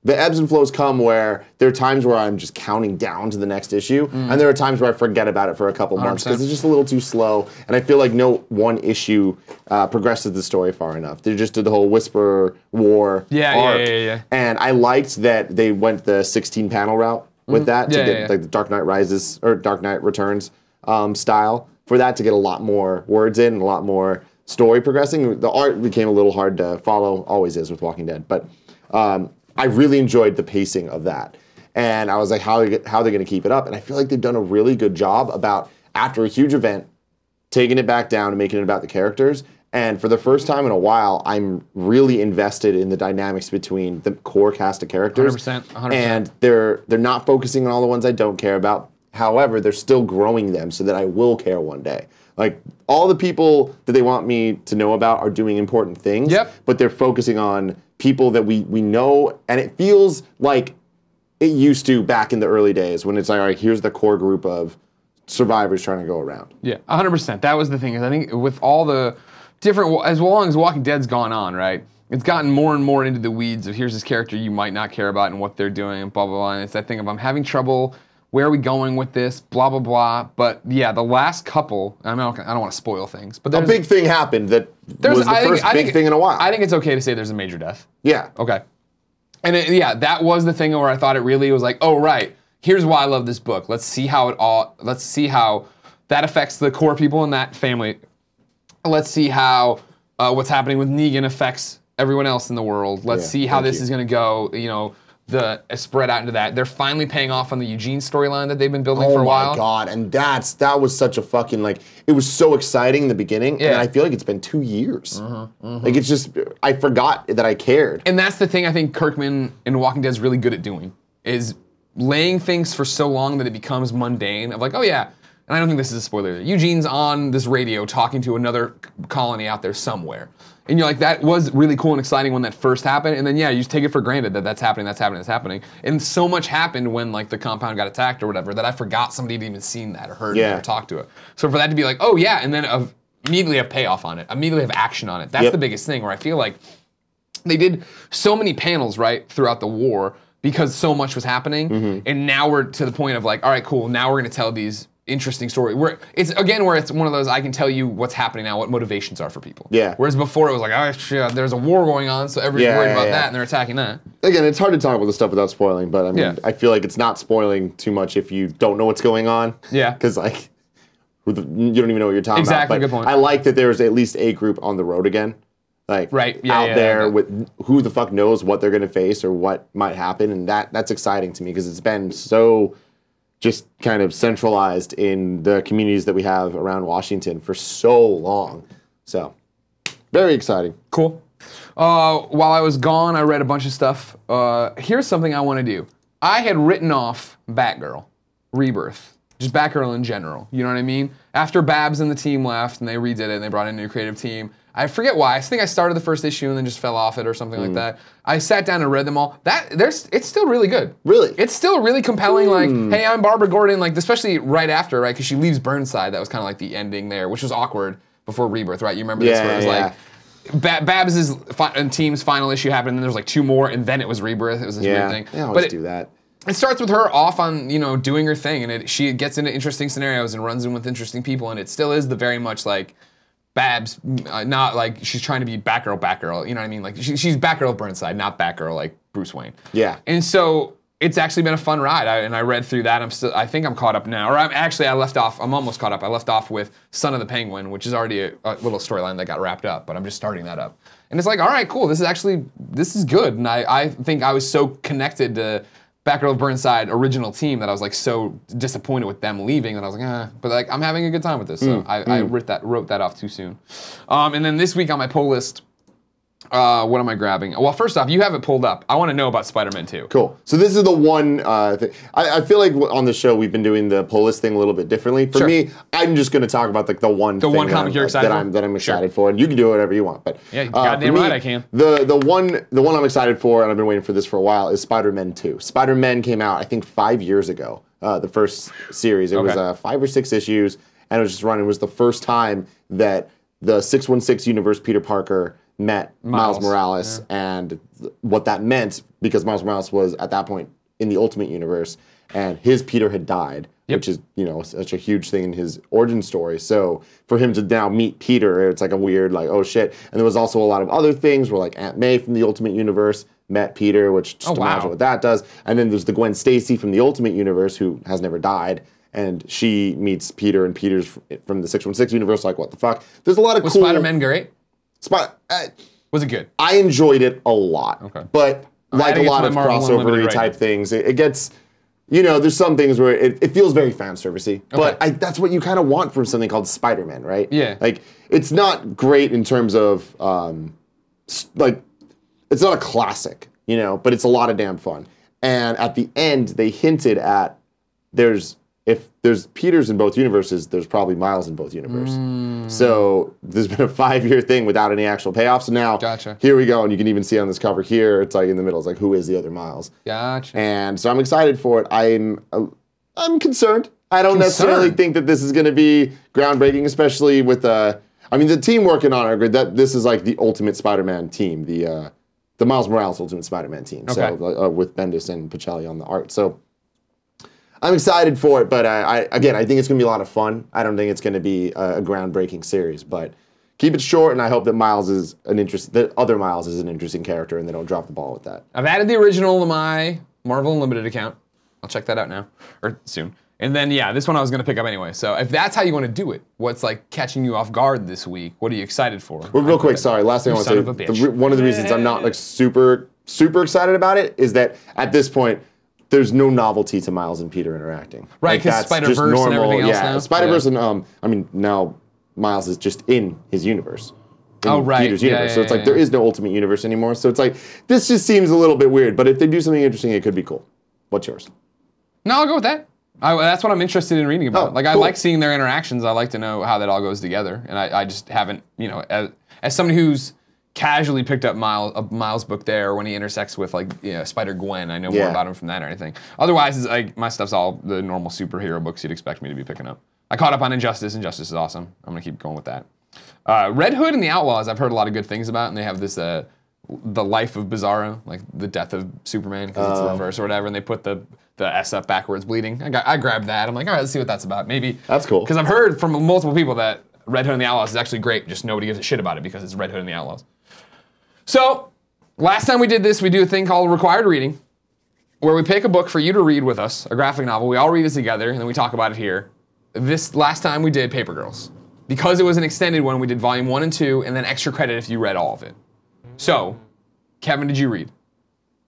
the ebbs and flows come where there are times where I'm just counting down to the next issue, mm. and there are times where I forget about it for a couple months because it's just a little too slow, and I feel like no one issue uh, progresses the story far enough. They just did the whole Whisper War yeah, arc, yeah, yeah, yeah. and I liked that they went the sixteen panel route with mm. that to yeah, get yeah, yeah. like the Dark Knight Rises or Dark Knight Returns um, style for that to get a lot more words in and a lot more story progressing. The art became a little hard to follow, always is with Walking Dead, but. Um, I really enjoyed the pacing of that. And I was like, how, how are they gonna keep it up? And I feel like they've done a really good job about, after a huge event, taking it back down and making it about the characters. And for the first time in a while, I'm really invested in the dynamics between the core cast of characters. one hundred percent, one hundred percent. And they're, they're not focusing on all the ones I don't care about. However, they're still growing them so that I will care one day. Like, all the people that they want me to know about are doing important things, yep. but they're focusing on people that we, we know, and it feels like it used to back in the early days when it's like, all right, here's the core group of survivors trying to go around. Yeah, one hundred percent. That was the thing. I think with all the different, as long as Walking Dead's gone on, right, it's gotten more and more into the weeds of here's this character you might not care about and what they're doing and blah, blah, blah. And it's that thing of I'm having trouble. Where are we going with this? Blah, blah, blah. But yeah, the last couple, I mean, I don't, don't want to spoil things, but there's, a big thing happened that was the I first think, big think, thing in a while. I think it's okay to say there's a major death. Yeah. Okay. And it, yeah, that was the thing where I thought it really was like, oh, right, here's why I love this book. Let's see how it all, let's see how that affects the core people in that family. Let's see how uh, what's happening with Negan affects everyone else in the world. Let's yeah, see how this you. is going to go, you know, the uh, spread out into that. They're finally paying off on the Eugene storyline that they've been building oh for a while. Oh my god, and that's that was such a fucking, like, it was so exciting in the beginning, yeah. and I feel like it's been two years. Uh-huh, uh-huh. Like, it's just, I forgot that I cared. And that's the thing I think Kirkman in Walking Dead's really good at doing, is laying things for so long that it becomes mundane, of like, oh yeah, and I don't think this is a spoiler either, Eugene's on this radio talking to another colony out there somewhere. And you're like, that was really cool and exciting when that first happened, and then yeah, you just take it for granted that that's happening, that's happening, that's happening. And so much happened when like the compound got attacked or whatever that I forgot somebody had even seen that or heard yeah. it or talked to it. So for that to be like, oh yeah, and then of immediately have payoff on it, immediately have action on it. That's yep. the biggest thing where I feel like they did so many panels, right, throughout the war because so much was happening. Mm-hmm. And now we're to the point of like, all right, cool, now we're gonna tell these interesting story. Where it's again where it's one of those I can tell you what's happening now, what motivations are for people. Yeah. Whereas before it was like, oh shit, there's a war going on, so everybody's yeah, worried yeah, about yeah. that and they're attacking that. Again, it's hard to talk about the stuff without spoiling, but I mean, yeah. I feel like it's not spoiling too much if you don't know what's going on. Yeah. Because like, you don't even know what you're talking exactly, about. Exactly. Good point. I like that there's at least a group on the road again, like right yeah, out yeah, there yeah, yeah. with who the fuck knows what they're gonna face or what might happen, and that that's exciting to me because it's been so. Just kind of centralized in the communities that we have around Washington for so long. So, very exciting. Cool. Uh, while I was gone, I read a bunch of stuff. Uh, here's something I want to do. I had written off Batgirl, Rebirth, just Batgirl in general. You know what I mean? After Babs and the team left and they redid it and they brought in a new creative team, I forget why. I think I started the first issue and then just fell off it or something mm. like that. I sat down and read them all. That there's, it's still really good. Really, it's still really compelling. Mm. Like, hey, I'm Barbara Gordon. Like, especially right after, right? Because she leaves Burnside. That was kind of like the ending there, which was awkward before Rebirth, right? You remember yeah, this? Where it was yeah. like, ba Babs's fi and team's final issue happened, and then there was like two more, and then it was Rebirth. It was this yeah. weird thing. Yeah, I always but it, do that. It starts with her off on, you know, doing her thing, and it, she gets into interesting scenarios and runs in with interesting people, and it still is the very much like. Babs, uh, not like she's trying to be Batgirl, Batgirl, you know what I mean? Like she, she's Batgirl Burnside, not Batgirl like Bruce Wayne. Yeah. And so it's actually been a fun ride. I, and I read through that. I'm still, I think I'm caught up now. Or I'm actually, I left off. I'm almost caught up. I left off with Son of the Penguin, which is already a, a little storyline that got wrapped up. But I'm just starting that up. And it's like, all right, cool. This is actually this is good. And I, I think I was so connected to Batgirl Burnside original team that I was like so disappointed with them leaving that I was like, eh. But like I'm having a good time with this, so mm, I, mm. I wrote that wrote that off too soon. Um, and then this week on my poll list, uh, what am I grabbing? Well, first off, you have it pulled up. I want to know about Spider-Man two. Cool. So this is the one uh, thing. I feel like on the show we've been doing the poll list thing a little bit differently. For sure. me, I'm just going to talk about like the one the thing one comic that, you're excited that I'm that I'm excited sure. for, and you can do whatever you want. But yeah, uh, goddamn right, me, I can. The the one the one I'm excited for, and I've been waiting for this for a while, is Spider-Man two. Spider-Man came out I think five years ago. Uh, the first series. It okay. was uh, five or six issues, and it was just running. It was the first time that the six one six universe Peter Parker met Miles Morales yeah. and th what that meant, because Miles Morales was at that point in the Ultimate Universe and his Peter had died, yep. which is, you know, such a huge thing in his origin story. So for him to now meet Peter, it's like a weird like, oh shit. And there was also a lot of other things where like Aunt May from the Ultimate Universe met Peter, which just oh, imagine wow. what that does. And then there's the Gwen Stacy from the Ultimate Universe who has never died. And she meets Peter, and Peter's from the six one six universe, like what the fuck. There's a lot of was cool... Was Spider-Man great? Spot, uh, was it good? I enjoyed it a lot, okay. but like a lot of crossover-y type things, it, it gets, you know, there's some things where it, it feels very fan servicey. Okay. But I, that's what you kind of want from something called Spider-Man, right? Yeah. Like, it's not great in terms of, um, like, it's not a classic, you know, but it's a lot of damn fun. And at the end, they hinted at there's, if there's Peters in both universes, there's probably Miles in both universes. Mm. So there's been a five-year thing without any actual payoff. So now, gotcha. Here we go, and you can even see on this cover here, it's like in the middle, it's like, who is the other Miles? Gotcha. And so I'm excited for it. I'm I'm concerned. I don't concerned. necessarily think that this is going to be groundbreaking, especially with, uh, I mean, the team working on it, that this is like the Ultimate Spider-Man team, the uh, the Miles Morales Ultimate Spider-Man team, okay. so uh, with Bendis and Pacelli on the art. So. I'm excited for it, but I, I, again, I think it's going to be a lot of fun. I don't think it's going to be a, a groundbreaking series, but keep it short, and I hope that Miles is an interest, that other Miles is an interesting character, and they don't drop the ball with that. I've added the original to my Marvel Unlimited account. I'll check that out now, or soon. And then, yeah, this one I was going to pick up anyway. So if that's how you want to do it, what's like catching you off guard this week? What are you excited for? Well, real quick, sorry, last thing I want to say. The, one of the reasons I'm not like super, super excited about it is that at this point, there's no novelty to Miles and Peter interacting. Right, because like Spider-Verse and everything else yeah, now. Spider-Verse yeah. and, um, I mean, now Miles is just in his universe. In oh, right. Peter's yeah, universe. Yeah, so it's yeah, like yeah. there is no Ultimate Universe anymore. So it's like, this just seems a little bit weird. But if they do something interesting, it could be cool. What's yours? No, I'll go with that. I, that's what I'm interested in reading about. Oh, like, cool. I like seeing their interactions. I like to know how that all goes together. And I, I just haven't, you know, as, as somebody who's casually picked up Miles, a Miles book there when he intersects with, like, you know, Spider-Gwen, I know yeah. more about him from that or anything. Otherwise, it's like, my stuff's all the normal superhero books you'd expect me to be picking up. I caught up on Injustice. Injustice is awesome. I'm going to keep going with that. Uh, Red Hood and the Outlaws, I've heard a lot of good things about, and they have this... Uh, the life of Bizarro, like the death of Superman because it's um, the reverse or whatever, and they put the the S up backwards, bleeding. I got, I grabbed that. I'm like, all right, let's see what that's about. Maybe that's cool because I've heard from multiple people that Red Hood and the Outlaws is actually great. Just nobody gives a shit about it because it's Red Hood and the Outlaws. So last time we did this, we do a thing called required reading, where we pick a book for you to read with us, a graphic novel. We all read it together, and then we talk about it here. This last time we did Paper Girls because it was an extended one. We did volume one and two, and then extra credit if you read all of it. So, Kevin, did you read?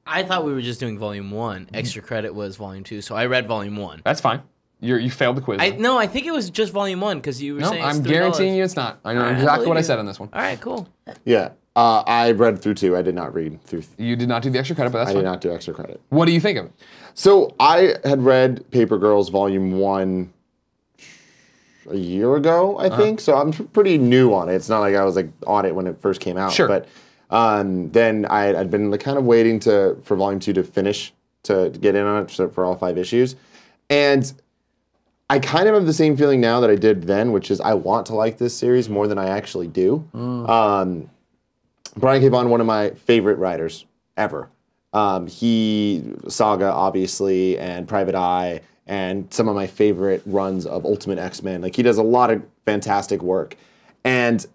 I thought we were just doing volume one. Extra credit was volume two, so I read volume one. That's fine. You you failed the quiz. I, no, I think it was just volume one because you were no, saying. No, I'm guaranteeing you it's not. I know exactly what I said on this one. All right, cool. Yeah, uh, I read through two. I did not read through. Th you did not do the extra credit, but that's I fine. I did not do extra credit. What do you think of it? So I had read Paper Girls volume one a year ago, I uh-huh. think. So I'm pretty new on it. It's not like I was like on it when it first came out. Sure, but. Um, then I, I'd been like, kind of waiting to for volume two to finish to, to get in on it so for all five issues, and I kind of have the same feeling now that I did then, which is I want to like this series more than I actually do. Mm. Um, Brian K. Vaughan, one of my favorite writers ever. Um, he Saga obviously and Private Eye and some of my favorite runs of Ultimate X-Men. Like he does a lot of fantastic work, and.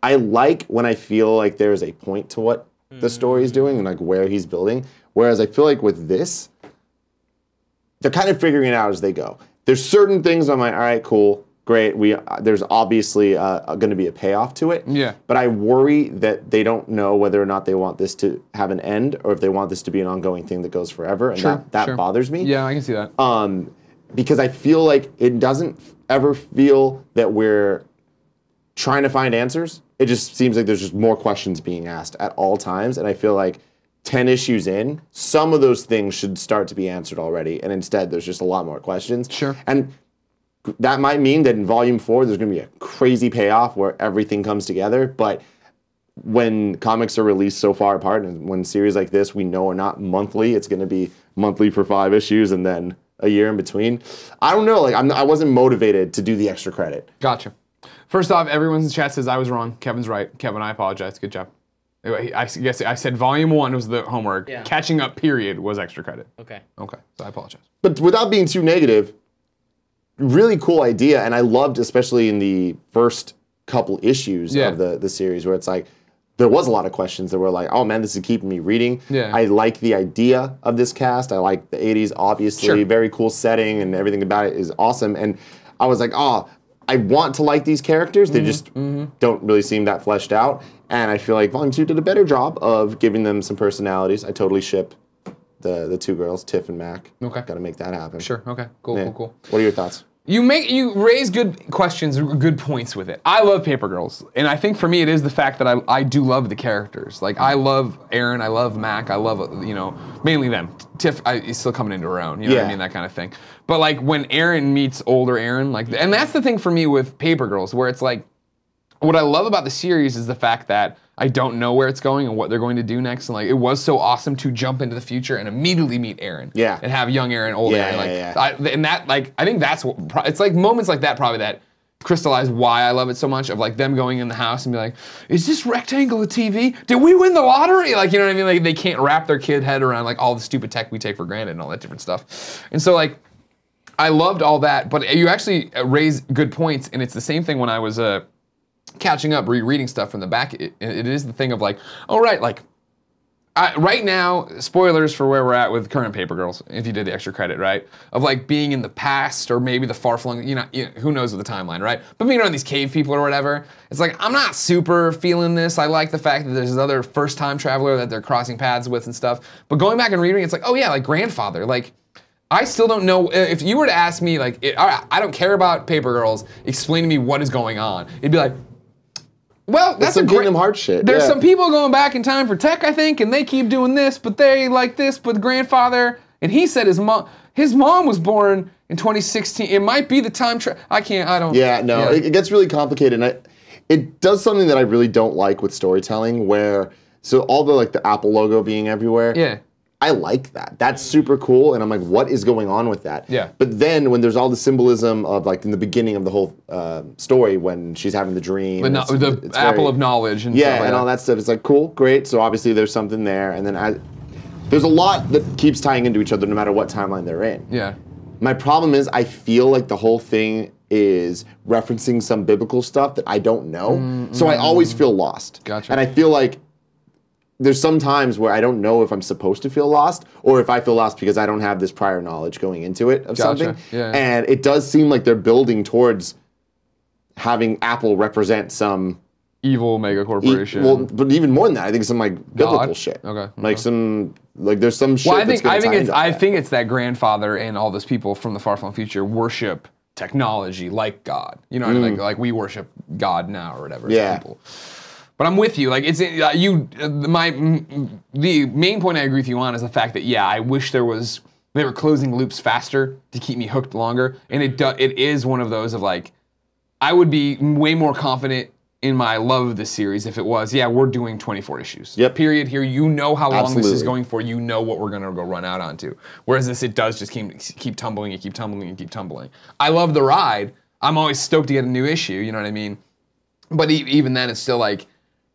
I like when I feel like there's a point to what the story is doing and like where he's building. Whereas I feel like with this, they're kind of figuring it out as they go. There's certain things I'm like, all right, cool, great. We uh, there's obviously uh, going to be a payoff to it. Yeah. But I worry that they don't know whether or not they want this to have an end or if they want this to be an ongoing thing that goes forever. And sure, that, that sure. bothers me. Yeah, I can see that. Um, because I feel like it doesn't ever feel that we're trying to find answers. It just seems like there's just more questions being asked at all times, and I feel like ten issues in, some of those things should start to be answered already, and instead there's just a lot more questions. Sure. And that might mean that in volume four there's going to be a crazy payoff where everything comes together, but when comics are released so far apart, and when series like this we know are not monthly, it's going to be monthly for five issues and then a year in between. I don't know, like I'm, I wasn't motivated to do the extra credit. Gotcha. First off, everyone in the chat says I was wrong. Kevin's right. Kevin, I apologize. Good job. Anyway, I guess I said volume one was the homework. Yeah. Catching up period was extra credit. Okay. Okay. So I apologize. But without being too negative, really cool idea, and I loved especially in the first couple issues yeah. of the, the series where it's like there was a lot of questions that were like, oh man, this is keeping me reading. Yeah. I like the idea of this cast. I like the eighties, obviously. Sure. Very cool setting and everything about it is awesome. And I was like, oh, I want to like these characters, they mm-hmm. just mm-hmm. don't really seem that fleshed out, and I feel like Volume two did a better job of giving them some personalities. I totally ship the, the two girls, Tiff and Mac. Okay. Gotta make that happen. Sure, okay, cool, yeah. cool, cool. What are your thoughts? You make you raise good questions, good points with it. I love Paper Girls, and I think for me it is the fact that I, I do love the characters. Like I love Aaron, I love Mac, I love you know mainly them. Tiff I, is still coming into her own, you know yeah. what I mean, that kind of thing. But like when Aaron meets older Aaron, like, and that's the thing for me with Paper Girls, where it's like, what I love about the series is the fact that I don't know where it's going and what they're going to do next, and like it was so awesome to jump into the future and immediately meet Aaron, yeah, and have young Aaron, old yeah, Aaron, like, yeah, yeah. I, and that like I think that's what it's like moments like that probably that crystallize why I love it so much of like them going in the house and be like, is this rectangle a T V? Did we win the lottery? Like you know what I mean? Like they can't wrap their kid head around like all the stupid tech we take for granted and all that different stuff, and so like I loved all that, but you actually raise good points, and it's the same thing when I was a uh, catching up, rereading stuff from the back, it, it is the thing of like, all right, like, I, right now, spoilers for where we're at with current Paper Girls, if you did the extra credit, right? Of like being in the past or maybe the far-flung, you know, you know, who knows with the timeline, right? But being around these cave people or whatever, it's like, I'm not super feeling this. I like the fact that there's another first-time traveler that they're crossing paths with and stuff. But going back and reading, it's like, oh yeah, like grandfather, like, I still don't know, if you were to ask me, like, it, all right, I don't care about Paper Girls, explain to me what is going on. It'd be like, well, that's, that's some a Kingdom Hearts shit. There's yeah. some people going back in time for tech, I think, and they keep doing this, but they like this, but grandfather, and he said his mom, His mom was born in twenty sixteen. It might be the time travel. I can't, I don't. Yeah, no, yeah. It, it gets really complicated. And I, it does something that I really don't like with storytelling where, so all the like the Apple logo being everywhere. Yeah. I like that. That's super cool, and I'm like, what is going on with that? Yeah. But then when there's all the symbolism of like in the beginning of the whole uh, story when she's having the dream, but not, the it's apple very, of knowledge, and yeah, stuff like and that. all that stuff. It's like cool, great. So obviously there's something there, and then I, there's a lot that keeps tying into each other no matter what timeline they're in. Yeah. My problem is I feel like the whole thing is referencing some biblical stuff that I don't know, mm-hmm. so I always feel lost. Gotcha. And I feel like. There's some times where I don't know if I'm supposed to feel lost or if I feel lost because I don't have this prior knowledge going into it of gotcha. something. Yeah. And it does seem like they're building towards having Apple represent some... evil mega corporation. E well, but even more than that, I think some like biblical God. shit. Okay. Like okay. some, like there's some shit well, I think, that's I think it's I that. think it's that grandfather and all those people from the far-flung future worship technology like God. You know what mm. I mean? Like, like we worship God now or whatever. Yeah. Example. But I'm with you. Like it's uh, you. Uh, my m the main point I agree with you on is the fact that yeah, I wish there was they were closing loops faster to keep me hooked longer. And it do, it is one of those of like, I would be way more confident in my love of this series if it was yeah we're doing twenty-four issues. Yep. Period. Here you know how long Absolutely. this is going for. You know what we're gonna go run out onto. Whereas this it does just keep keep tumbling and keep tumbling and keep tumbling. I love the ride. I'm always stoked to get a new issue. You know what I mean? But e even then, it's still like.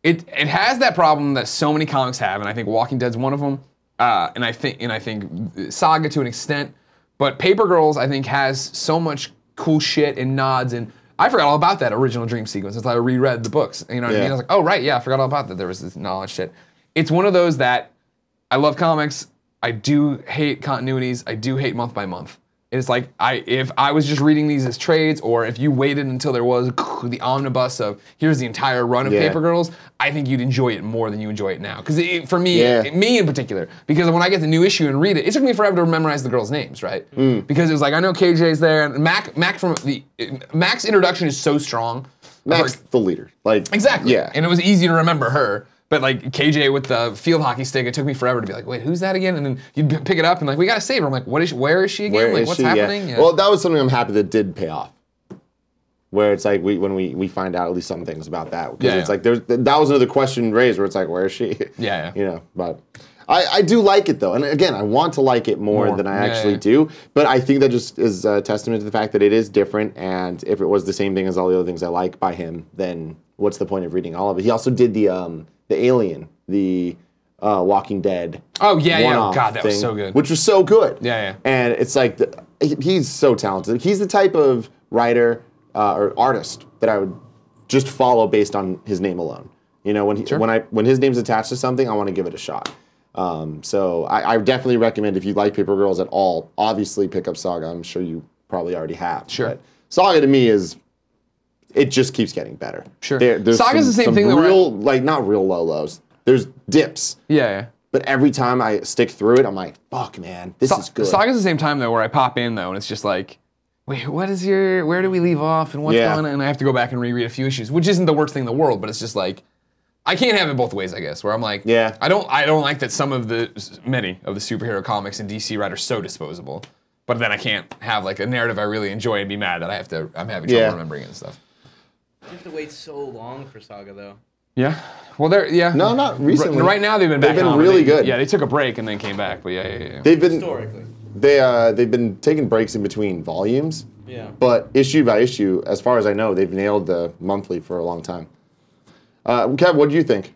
It it has that problem that so many comics have, and I think Walking Dead's one of them. Uh, and I think and I think Saga to an extent, but Paper Girls I think has so much cool shit and nods, and I forgot all about that original dream sequence until I reread the books. You know what yeah. I mean? I was like, oh right, yeah, I forgot all about that. There was this knowledge shit. It's one of those that I love comics. I do hate continuities. I do hate month by month. It's like I if I was just reading these as trades, or if you waited until there was the omnibus of here's the entire run of yeah. Paper Girls, I think you'd enjoy it more than you enjoy it now. Because for me, yeah. it, me in particular, because when I get the new issue and read it, it took me forever to memorize the girls' names, right? Mm. Because it was like I know K J's there, and Mac Mac from the Mac's introduction is so strong. Mac's like, the leader, like exactly. Yeah, and it was easy to remember her. But like K J with the field hockey stick, it took me forever to be like, wait, who's that again? And then you'd pick it up and like, we gotta save her. I'm like, what is? She, where is she again? Where like, is what's she? happening? Yeah. Yeah. Well, that was something I'm happy that did pay off. Where it's like we when we we find out at least some things about that because yeah, it's yeah. like there's that was another question raised where it's like, where is she? Yeah, yeah. You know, but I I do like it though, and again, I want to like it more, more. than I yeah, actually yeah. do. But I think that just is a testament to the fact that it is different, and if it was the same thing as all the other things I like by him, then what's the point of reading all of it? He also did the um. The Alien, the uh, Walking Dead. Oh yeah, yeah. Oh, God, that thing, was so good. Which was so good. Yeah, yeah. And it's like the, he, he's so talented. He's the type of writer uh, or artist that I would just follow based on his name alone. You know, when he, sure. when I when his name's attached to something, I want to give it a shot. Um, so I, I definitely recommend if you like Paper Girls at all, obviously pick up Saga. I'm sure you probably already have. Sure. But Saga to me is. It just keeps getting better. Sure. There, there's Saga's some, the same some thing. Real, that like not real low lows. There's dips. Yeah, yeah. But every time I stick through it, I'm like, fuck, man, this so is good. Saga's the same time though, where I pop in though, and it's just like, wait, what is your? Where do we leave off? And what's yeah. going on? And I have to go back and reread a few issues, which isn't the worst thing in the world, but it's just like, I can't have it both ways, I guess. Where I'm like, yeah, I don't, I don't like that some of the many of the superhero comics and D C writers so disposable, but then I can't have like a narrative I really enjoy and be mad that I have to. I'm having trouble yeah. remembering it and stuff. You have to wait so long for Saga, though. Yeah. Well, they're, yeah. No, not recently. Right now, they've been back. They've been really they, good. Yeah, they took a break and then came back, but yeah, yeah, yeah. They've been, historically. They, uh, they've been taking breaks in between volumes. Yeah. But issue by issue, as far as I know, they've nailed the monthly for a long time. Uh, Kev, what do you think?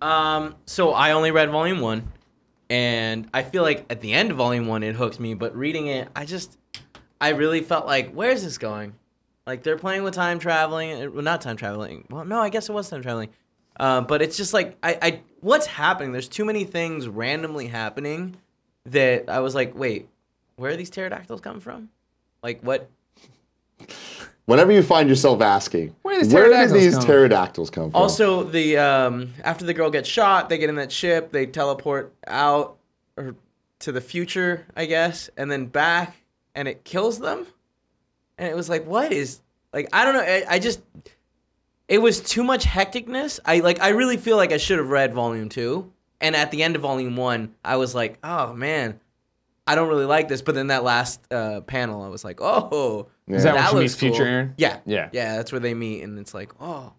Um, so I only read volume one, and I feel like at the end of volume one, it hooked me, but reading it, I just, I really felt like, where is this going? Like, they're playing with time traveling. Well, not time traveling. Well, no, I guess it was time traveling. Uh, but it's just like, I, I, what's happening? There's too many things randomly happening that I was like, wait, where are these pterodactyls coming from? Like, what? Whenever you find yourself asking, where, these where did these come? pterodactyls come from? Also, the um, after the girl gets shot, they get in that ship. They teleport out or to the future, I guess, and then back, and it kills them. And it was like, what is, like, I don't know. I, I just, it was too much hecticness. I like, I really feel like I should have read volume two. And at the end of volume one, I was like, oh man, I don't really like this. But then that last uh, panel, I was like, oh. Yeah. Is that, that where she meets cool. Future Aaron? Yeah. Yeah. Yeah, that's where they meet. And it's like, oh,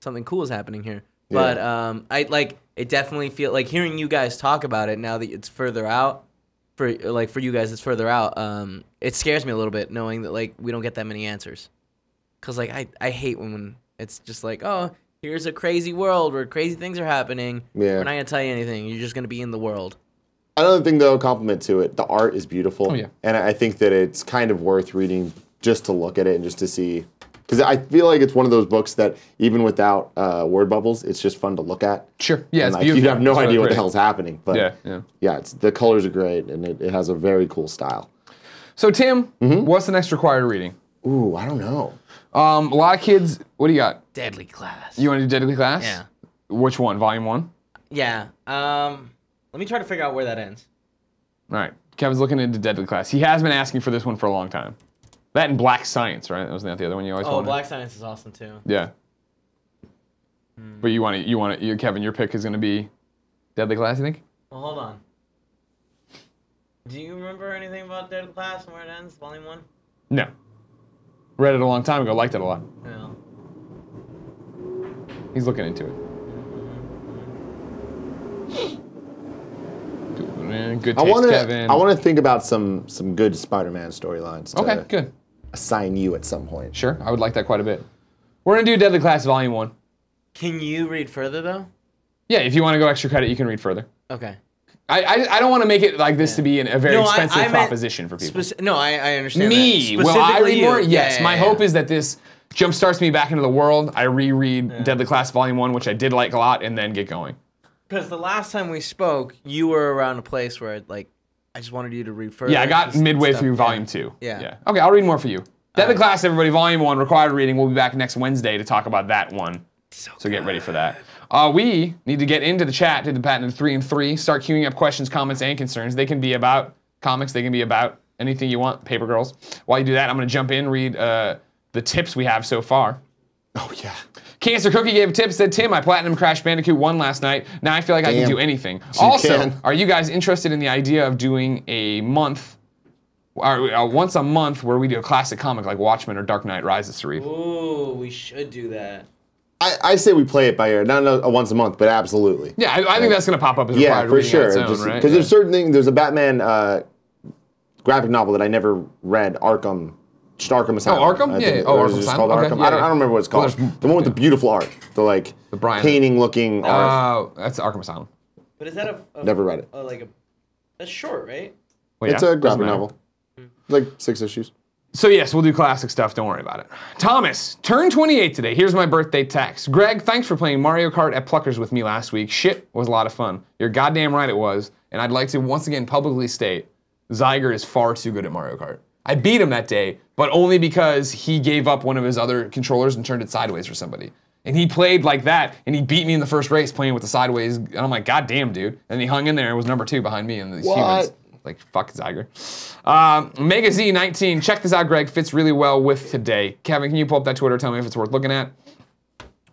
something cool is happening here. Yeah. But um, I like it definitely feel like hearing you guys talk about it now that it's further out. For, like for you guys, it's further out. Um, it scares me a little bit knowing that like we don't get that many answers, cause like I, I hate when, when it's just like, oh, here's a crazy world where crazy things are happening. Yeah. We're not gonna tell you anything. You're just gonna be in the world. Another thing though, compliment to it, the art is beautiful. Oh, yeah. And I think that it's kind of worth reading just to look at it and just to see, cause I feel like it's one of those books that even without uh, word bubbles, it's just fun to look at. Sure. Yeah. And, it's like, beautiful. You have no it's idea really what the hell's happening, but yeah, yeah. yeah it's, the colors are great and it, it has a very cool style. So Tim, mm-hmm. what's the next required reading? Ooh, I don't know. Um, a lot of kids, what do you got? Deadly Class. You want to do Deadly Class? Yeah. Which one? Volume one? Yeah. Um, let me try to figure out where that ends. All right. Kevin's looking into Deadly Class. He has been asking for this one for a long time. That and Black Science, right? That was not the other one you always oh, wanted. Oh, Black Science is awesome too. Yeah. Hmm. But you want to, you want to, Kevin, your pick is going to be Deadly Class, you think? Well, hold on. Do you remember anything about Deadly Class and where it ends, volume one? No. Read it a long time ago, liked it a lot. Yeah. He's looking into it. Good taste, I wanna, Kevin. I want to think about some some good Spider-Man storylines. Okay, good. Assign you at some point. Sure, I would like that quite a bit. We're gonna do Deadly Class Volume One. Can you read further though? Yeah, if you want to go extra credit, you can read further. Okay. I, I, I don't want to make it like this yeah. to be an, a very no, expensive I, I proposition for people. No, I, I understand Me, that. will I read you? more? Yes. Yeah, my yeah, hope yeah. is that this jumpstarts me back into the world. I reread yeah. Deadly Class Volume one, which I did like a lot, and then get going. Because the last time we spoke, you were around a place where like I just wanted you to read further. Yeah, I got midway stuff. through Volume yeah. two. Yeah. yeah. Okay, I'll read more for you. Deadly right. Class, everybody, Volume one, required reading. We'll be back next Wednesday to talk about that one. So, so get ready for that. Uh, we need to get into the chat, do the patented three and three, start queuing up questions, comments, and concerns. They can be about comics, they can be about anything you want, Paper Girls. While you do that, I'm going to jump in, read uh, the tips we have so far. Oh, yeah. Cancer Cookie gave a tip, said, Tim, I platinum Crash Bandicoot one last night. Now I feel like Damn. I can do anything. You also, can. Are you guys interested in the idea of doing a month, or uh, once a month, where we do a classic comic like Watchmen or Dark Knight Rises to read? Ooh, we should do that. I, I say we play it by ear, not a, a once a month, but absolutely. Yeah, I, I think that's going to pop up as a yeah, for sure. Because right? yeah. there's certain things. There's a Batman uh, graphic novel that I never read, Arkham, Arkham Asylum. Oh, Arkham, I yeah. Oh, Arkham Asylum. Okay. Arkham. Yeah, I, don't, yeah. I don't remember what it's called. Well, the one with yeah. the beautiful art, the like the painting-looking art. Oh, uh, that's Arkham Asylum. But is that a, a never read it? A, like a that's short, right? Well, yeah, it's a graphic novel, like six issues. So yes, we'll do classic stuff, don't worry about it. Thomas, turned twenty-eight today, here's my birthday text. Greg, thanks for playing Mario Kart at Pluckers with me last week. Shit was a lot of fun. You're goddamn right it was, and I'd like to once again publicly state, Zyger is far too good at Mario Kart. I beat him that day, but only because he gave up one of his other controllers and turned it sideways for somebody. And he played like that, and he beat me in the first race playing with the sideways, and I'm like, goddamn, dude. And he hung in there and was number two behind me and these what? humans. Like, fuck Zyger. Um, Mega Z nineteen, check this out, Greg. Fits really well with today. Kevin, can you pull up that Twitter? Tell me if it's worth looking at.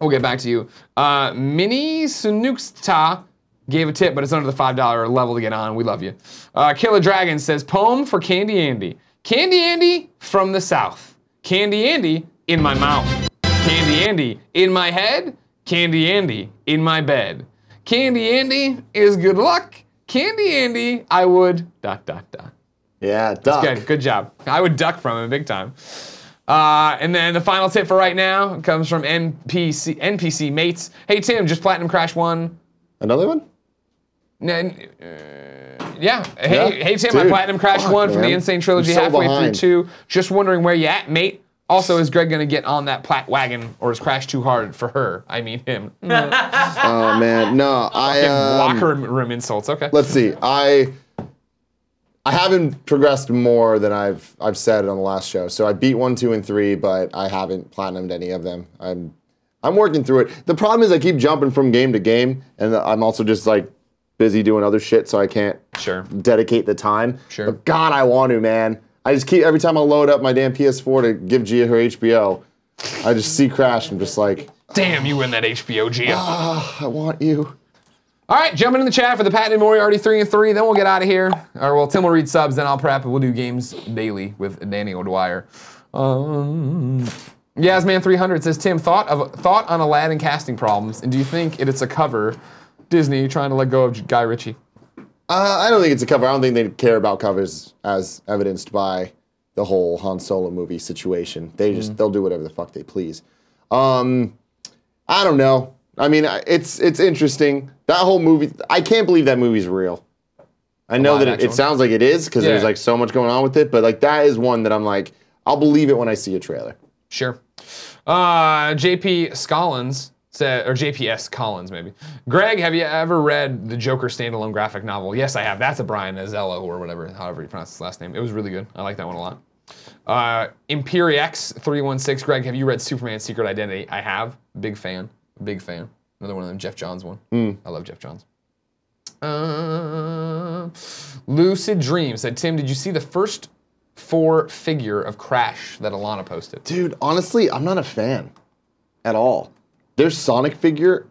We'll get back to you. Uh, Mini Sunuksta gave a tip, but it's under the five dollar level to get on. We love you. Uh, Killer Dragon says, poem for Candy Andy. Candy Andy from the South. Candy Andy in my mouth. Candy Andy in my head. Candy Andy in my bed. Candy Andy is good luck. Candy Andy, I would dot dot dot. Yeah, duck. That's good. Good job. I would duck from him big time. Uh, and then the final tip for right now comes from N P C N P C mates. Hey Tim, just Platinum Crash one. Another one? N uh, yeah. Hey, yeah. hey Tim, Dude, I Platinum Crash fuck, one from man. the Insane Trilogy so halfway behind. through two. Just wondering where you at, mate. Also, is Greg gonna get on that plat wagon, or is Crash too hard for her? I mean him. Oh man, no, I um, locker room insults. Okay. Let's see. I I haven't progressed more than I've I've said on the last show. So I beat one, two, and three, but I haven't platinumed any of them. I'm I'm working through it. The problem is I keep jumping from game to game, and I'm also just like busy doing other shit, so I can't sure dedicate the time. Sure. But God, I want to, man. I just keep, every time I load up my damn P S four to give Gia her H B O, I just see Crash and I'm just like, damn, you win that H B O, Gia. Ah, I want you. All right, jumping in the chat for the Pat and Moriarty three and three. Then we'll get out of here. Or well, Tim will read subs, then I'll prep, and we'll do games daily with Danny O'Dwyer. Um, Yasman three hundred says, Tim, thought of thought on Aladdin casting problems, and do you think it, it's a cover? Disney trying to let go of Guy Ritchie. Uh, I don't think it's a cover. I don't think they care about covers, as evidenced by the whole Han Solo movie situation. They just mm. they'll do whatever the fuck they please. Um, I don't know. I mean, it's it's interesting. That whole movie, I can't believe that movie's real. I know that it, it sounds like it is because yeah. there's like so much going on with it, but like that is one that I'm like, I'll believe it when I see a trailer. Sure. Uh, J P Scollins said, or J P S Collins maybe. Greg, have you ever read the Joker standalone graphic novel? Yes, I have. That's a Brian Azzello or whatever, however you pronounce his last name. It was really good. I like that one a lot. Uh, Imperiex three one six, Greg, have you read Superman's Secret Identity? I have. Big fan. Big fan. Another one of them, Jeff Johns one. Mm. I love Jeff Johns. Uh, Lucid Dream said, Tim, did you see the first four figure of Crash that Alana posted? Dude, honestly, I'm not a fan at all. Their Sonic figure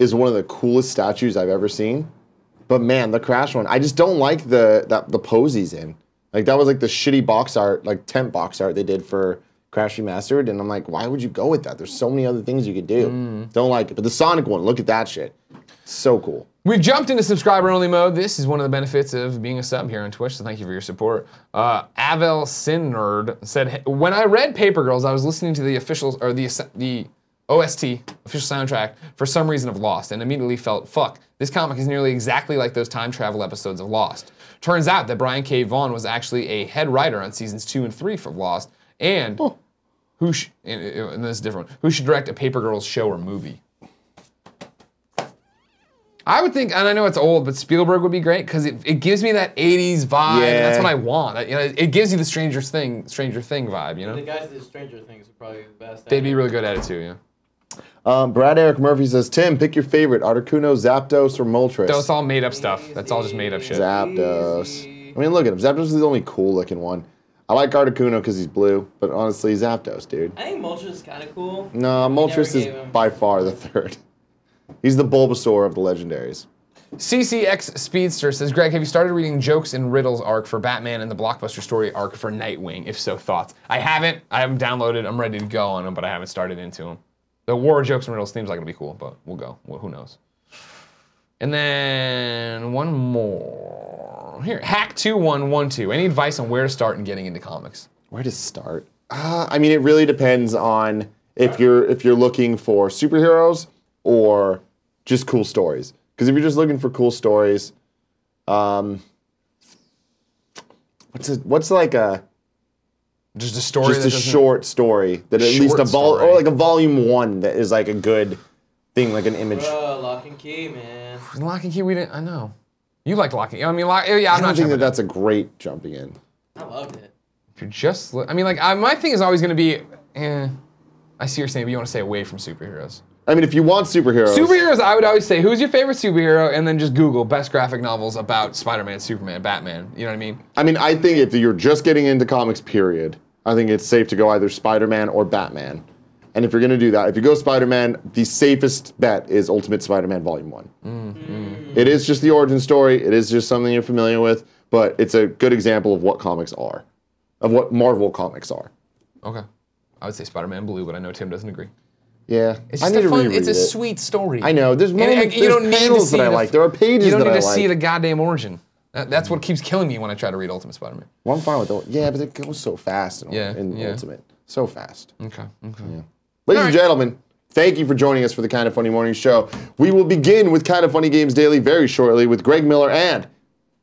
is one of the coolest statues I've ever seen. But man, the Crash one, I just don't like the that the pose he's in. Like that was like the shitty box art, like temp box art they did for Crash Remastered, and I'm like, why would you go with that? There's so many other things you could do. Mm. Don't like it. But the Sonic one, look at that shit. So cool. We've jumped into subscriber-only mode. This is one of the benefits of being a sub here on Twitch, so thank you for your support. Uh, Avel Sin Nerd said, when I read Paper Girls, I was listening to the official, or the, the O S T, official soundtrack, for some reason of Lost, and immediately felt, fuck, this comic is nearly exactly like those time travel episodes of Lost. Turns out that Brian K. Vaughan was actually a head writer on seasons two and three for Lost, and oh. who sh and, and this is a different one. Who should direct a Paper Girls show or movie? I would think, and I know it's old, but Spielberg would be great because it, it gives me that eighties vibe. Yeah. And that's what I want. I, you know, it gives you the Stranger Thing, Stranger Thing vibe. You know, the guys that did Stranger Things are probably the best. They'd be really good at it too. Yeah. Um, Brad Eric Murphy says, Tim, pick your favorite: Articuno, Zapdos, or Moltres. That's all made up stuff. Easy. That's all just made up shit. Zapdos. Easy. I mean, look at him. Zapdos is the only cool looking one. I like Articuno because he's blue, but honestly, Zapdos, dude. I think Moltres is kind of cool. No, nah, Moltres is him. by far the third. He's the Bulbasaur of the legendaries. C C X Speedster says, Greg, have you started reading Jokes and Riddles arc for Batman and the Blockbuster Story arc for Nightwing? If so, thoughts? I haven't. I haven't downloaded. I'm ready to go on them, but I haven't started into them. The War of Jokes and Riddles seems like it'll be cool, but we'll go. Well, who knows? And then one more. Here, Hack two one one two. Any advice on where to start in getting into comics? Where to start? Uh, I mean, it really depends on if you're if you're looking for superheroes or just cool stories. Because if you're just looking for cool stories, um, what's a, what's like a just a story? Just that a short story that at least a vol or like a volume one that is like a good thing, like an image. Bro, Lock and Key, man. Lock and Key, we didn't. I know. You like Lock and Key. I mean, lock, yeah. I'm I don't not think that in. that's a great jumping in. I loved it. If you're just, I mean, like I, my thing is always going to be, eh. I see you're saying, but you want to stay away from superheroes. I mean, if you want superheroes, superheroes, I would always say, who's your favorite superhero, and then just Google best graphic novels about Spider-Man, Superman, Batman. You know what I mean? I mean, I think if you're just getting into comics, period, I think it's safe to go either Spider-Man or Batman. And if you're going to do that, if you go Spider-Man, the safest bet is Ultimate Spider-Man Volume one. Mm-hmm. It is just the origin story. It is just something you're familiar with. But it's a good example of what comics are, of what Marvel comics are. Okay. I would say Spider-Man Blue, but I know Tim doesn't agree. Yeah. It's just I need a fun, to it's a sweet story. I know. There's moments, you don't there's panels that I like. There are pages that I like. You don't need to see the goddamn origin. That, that's mm-hmm. what keeps killing me when I try to read Ultimate Spider-Man. Well, I'm fine with that. Yeah, but it goes so fast in, yeah, in yeah. Ultimate. So fast. Okay. Okay. Yeah. Ladies and gentlemen, thank you for joining us for the Kinda Funny Morning Show. We will begin with Kinda Funny Games Daily very shortly with Greg Miller and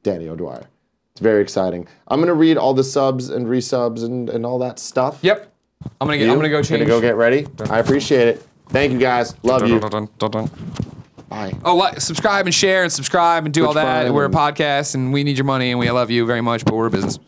Danny O'Dwyer. It's very exciting. I'm gonna read all the subs and resubs and, and all that stuff. Yep. I'm gonna get. You? I'm gonna go change. I'm gonna go get ready. I appreciate it. Thank you guys. Love you. Bye. Oh, like, subscribe and share and subscribe and do Twitch all that. We're a podcast and we need your money and we love you very much, but we're a business.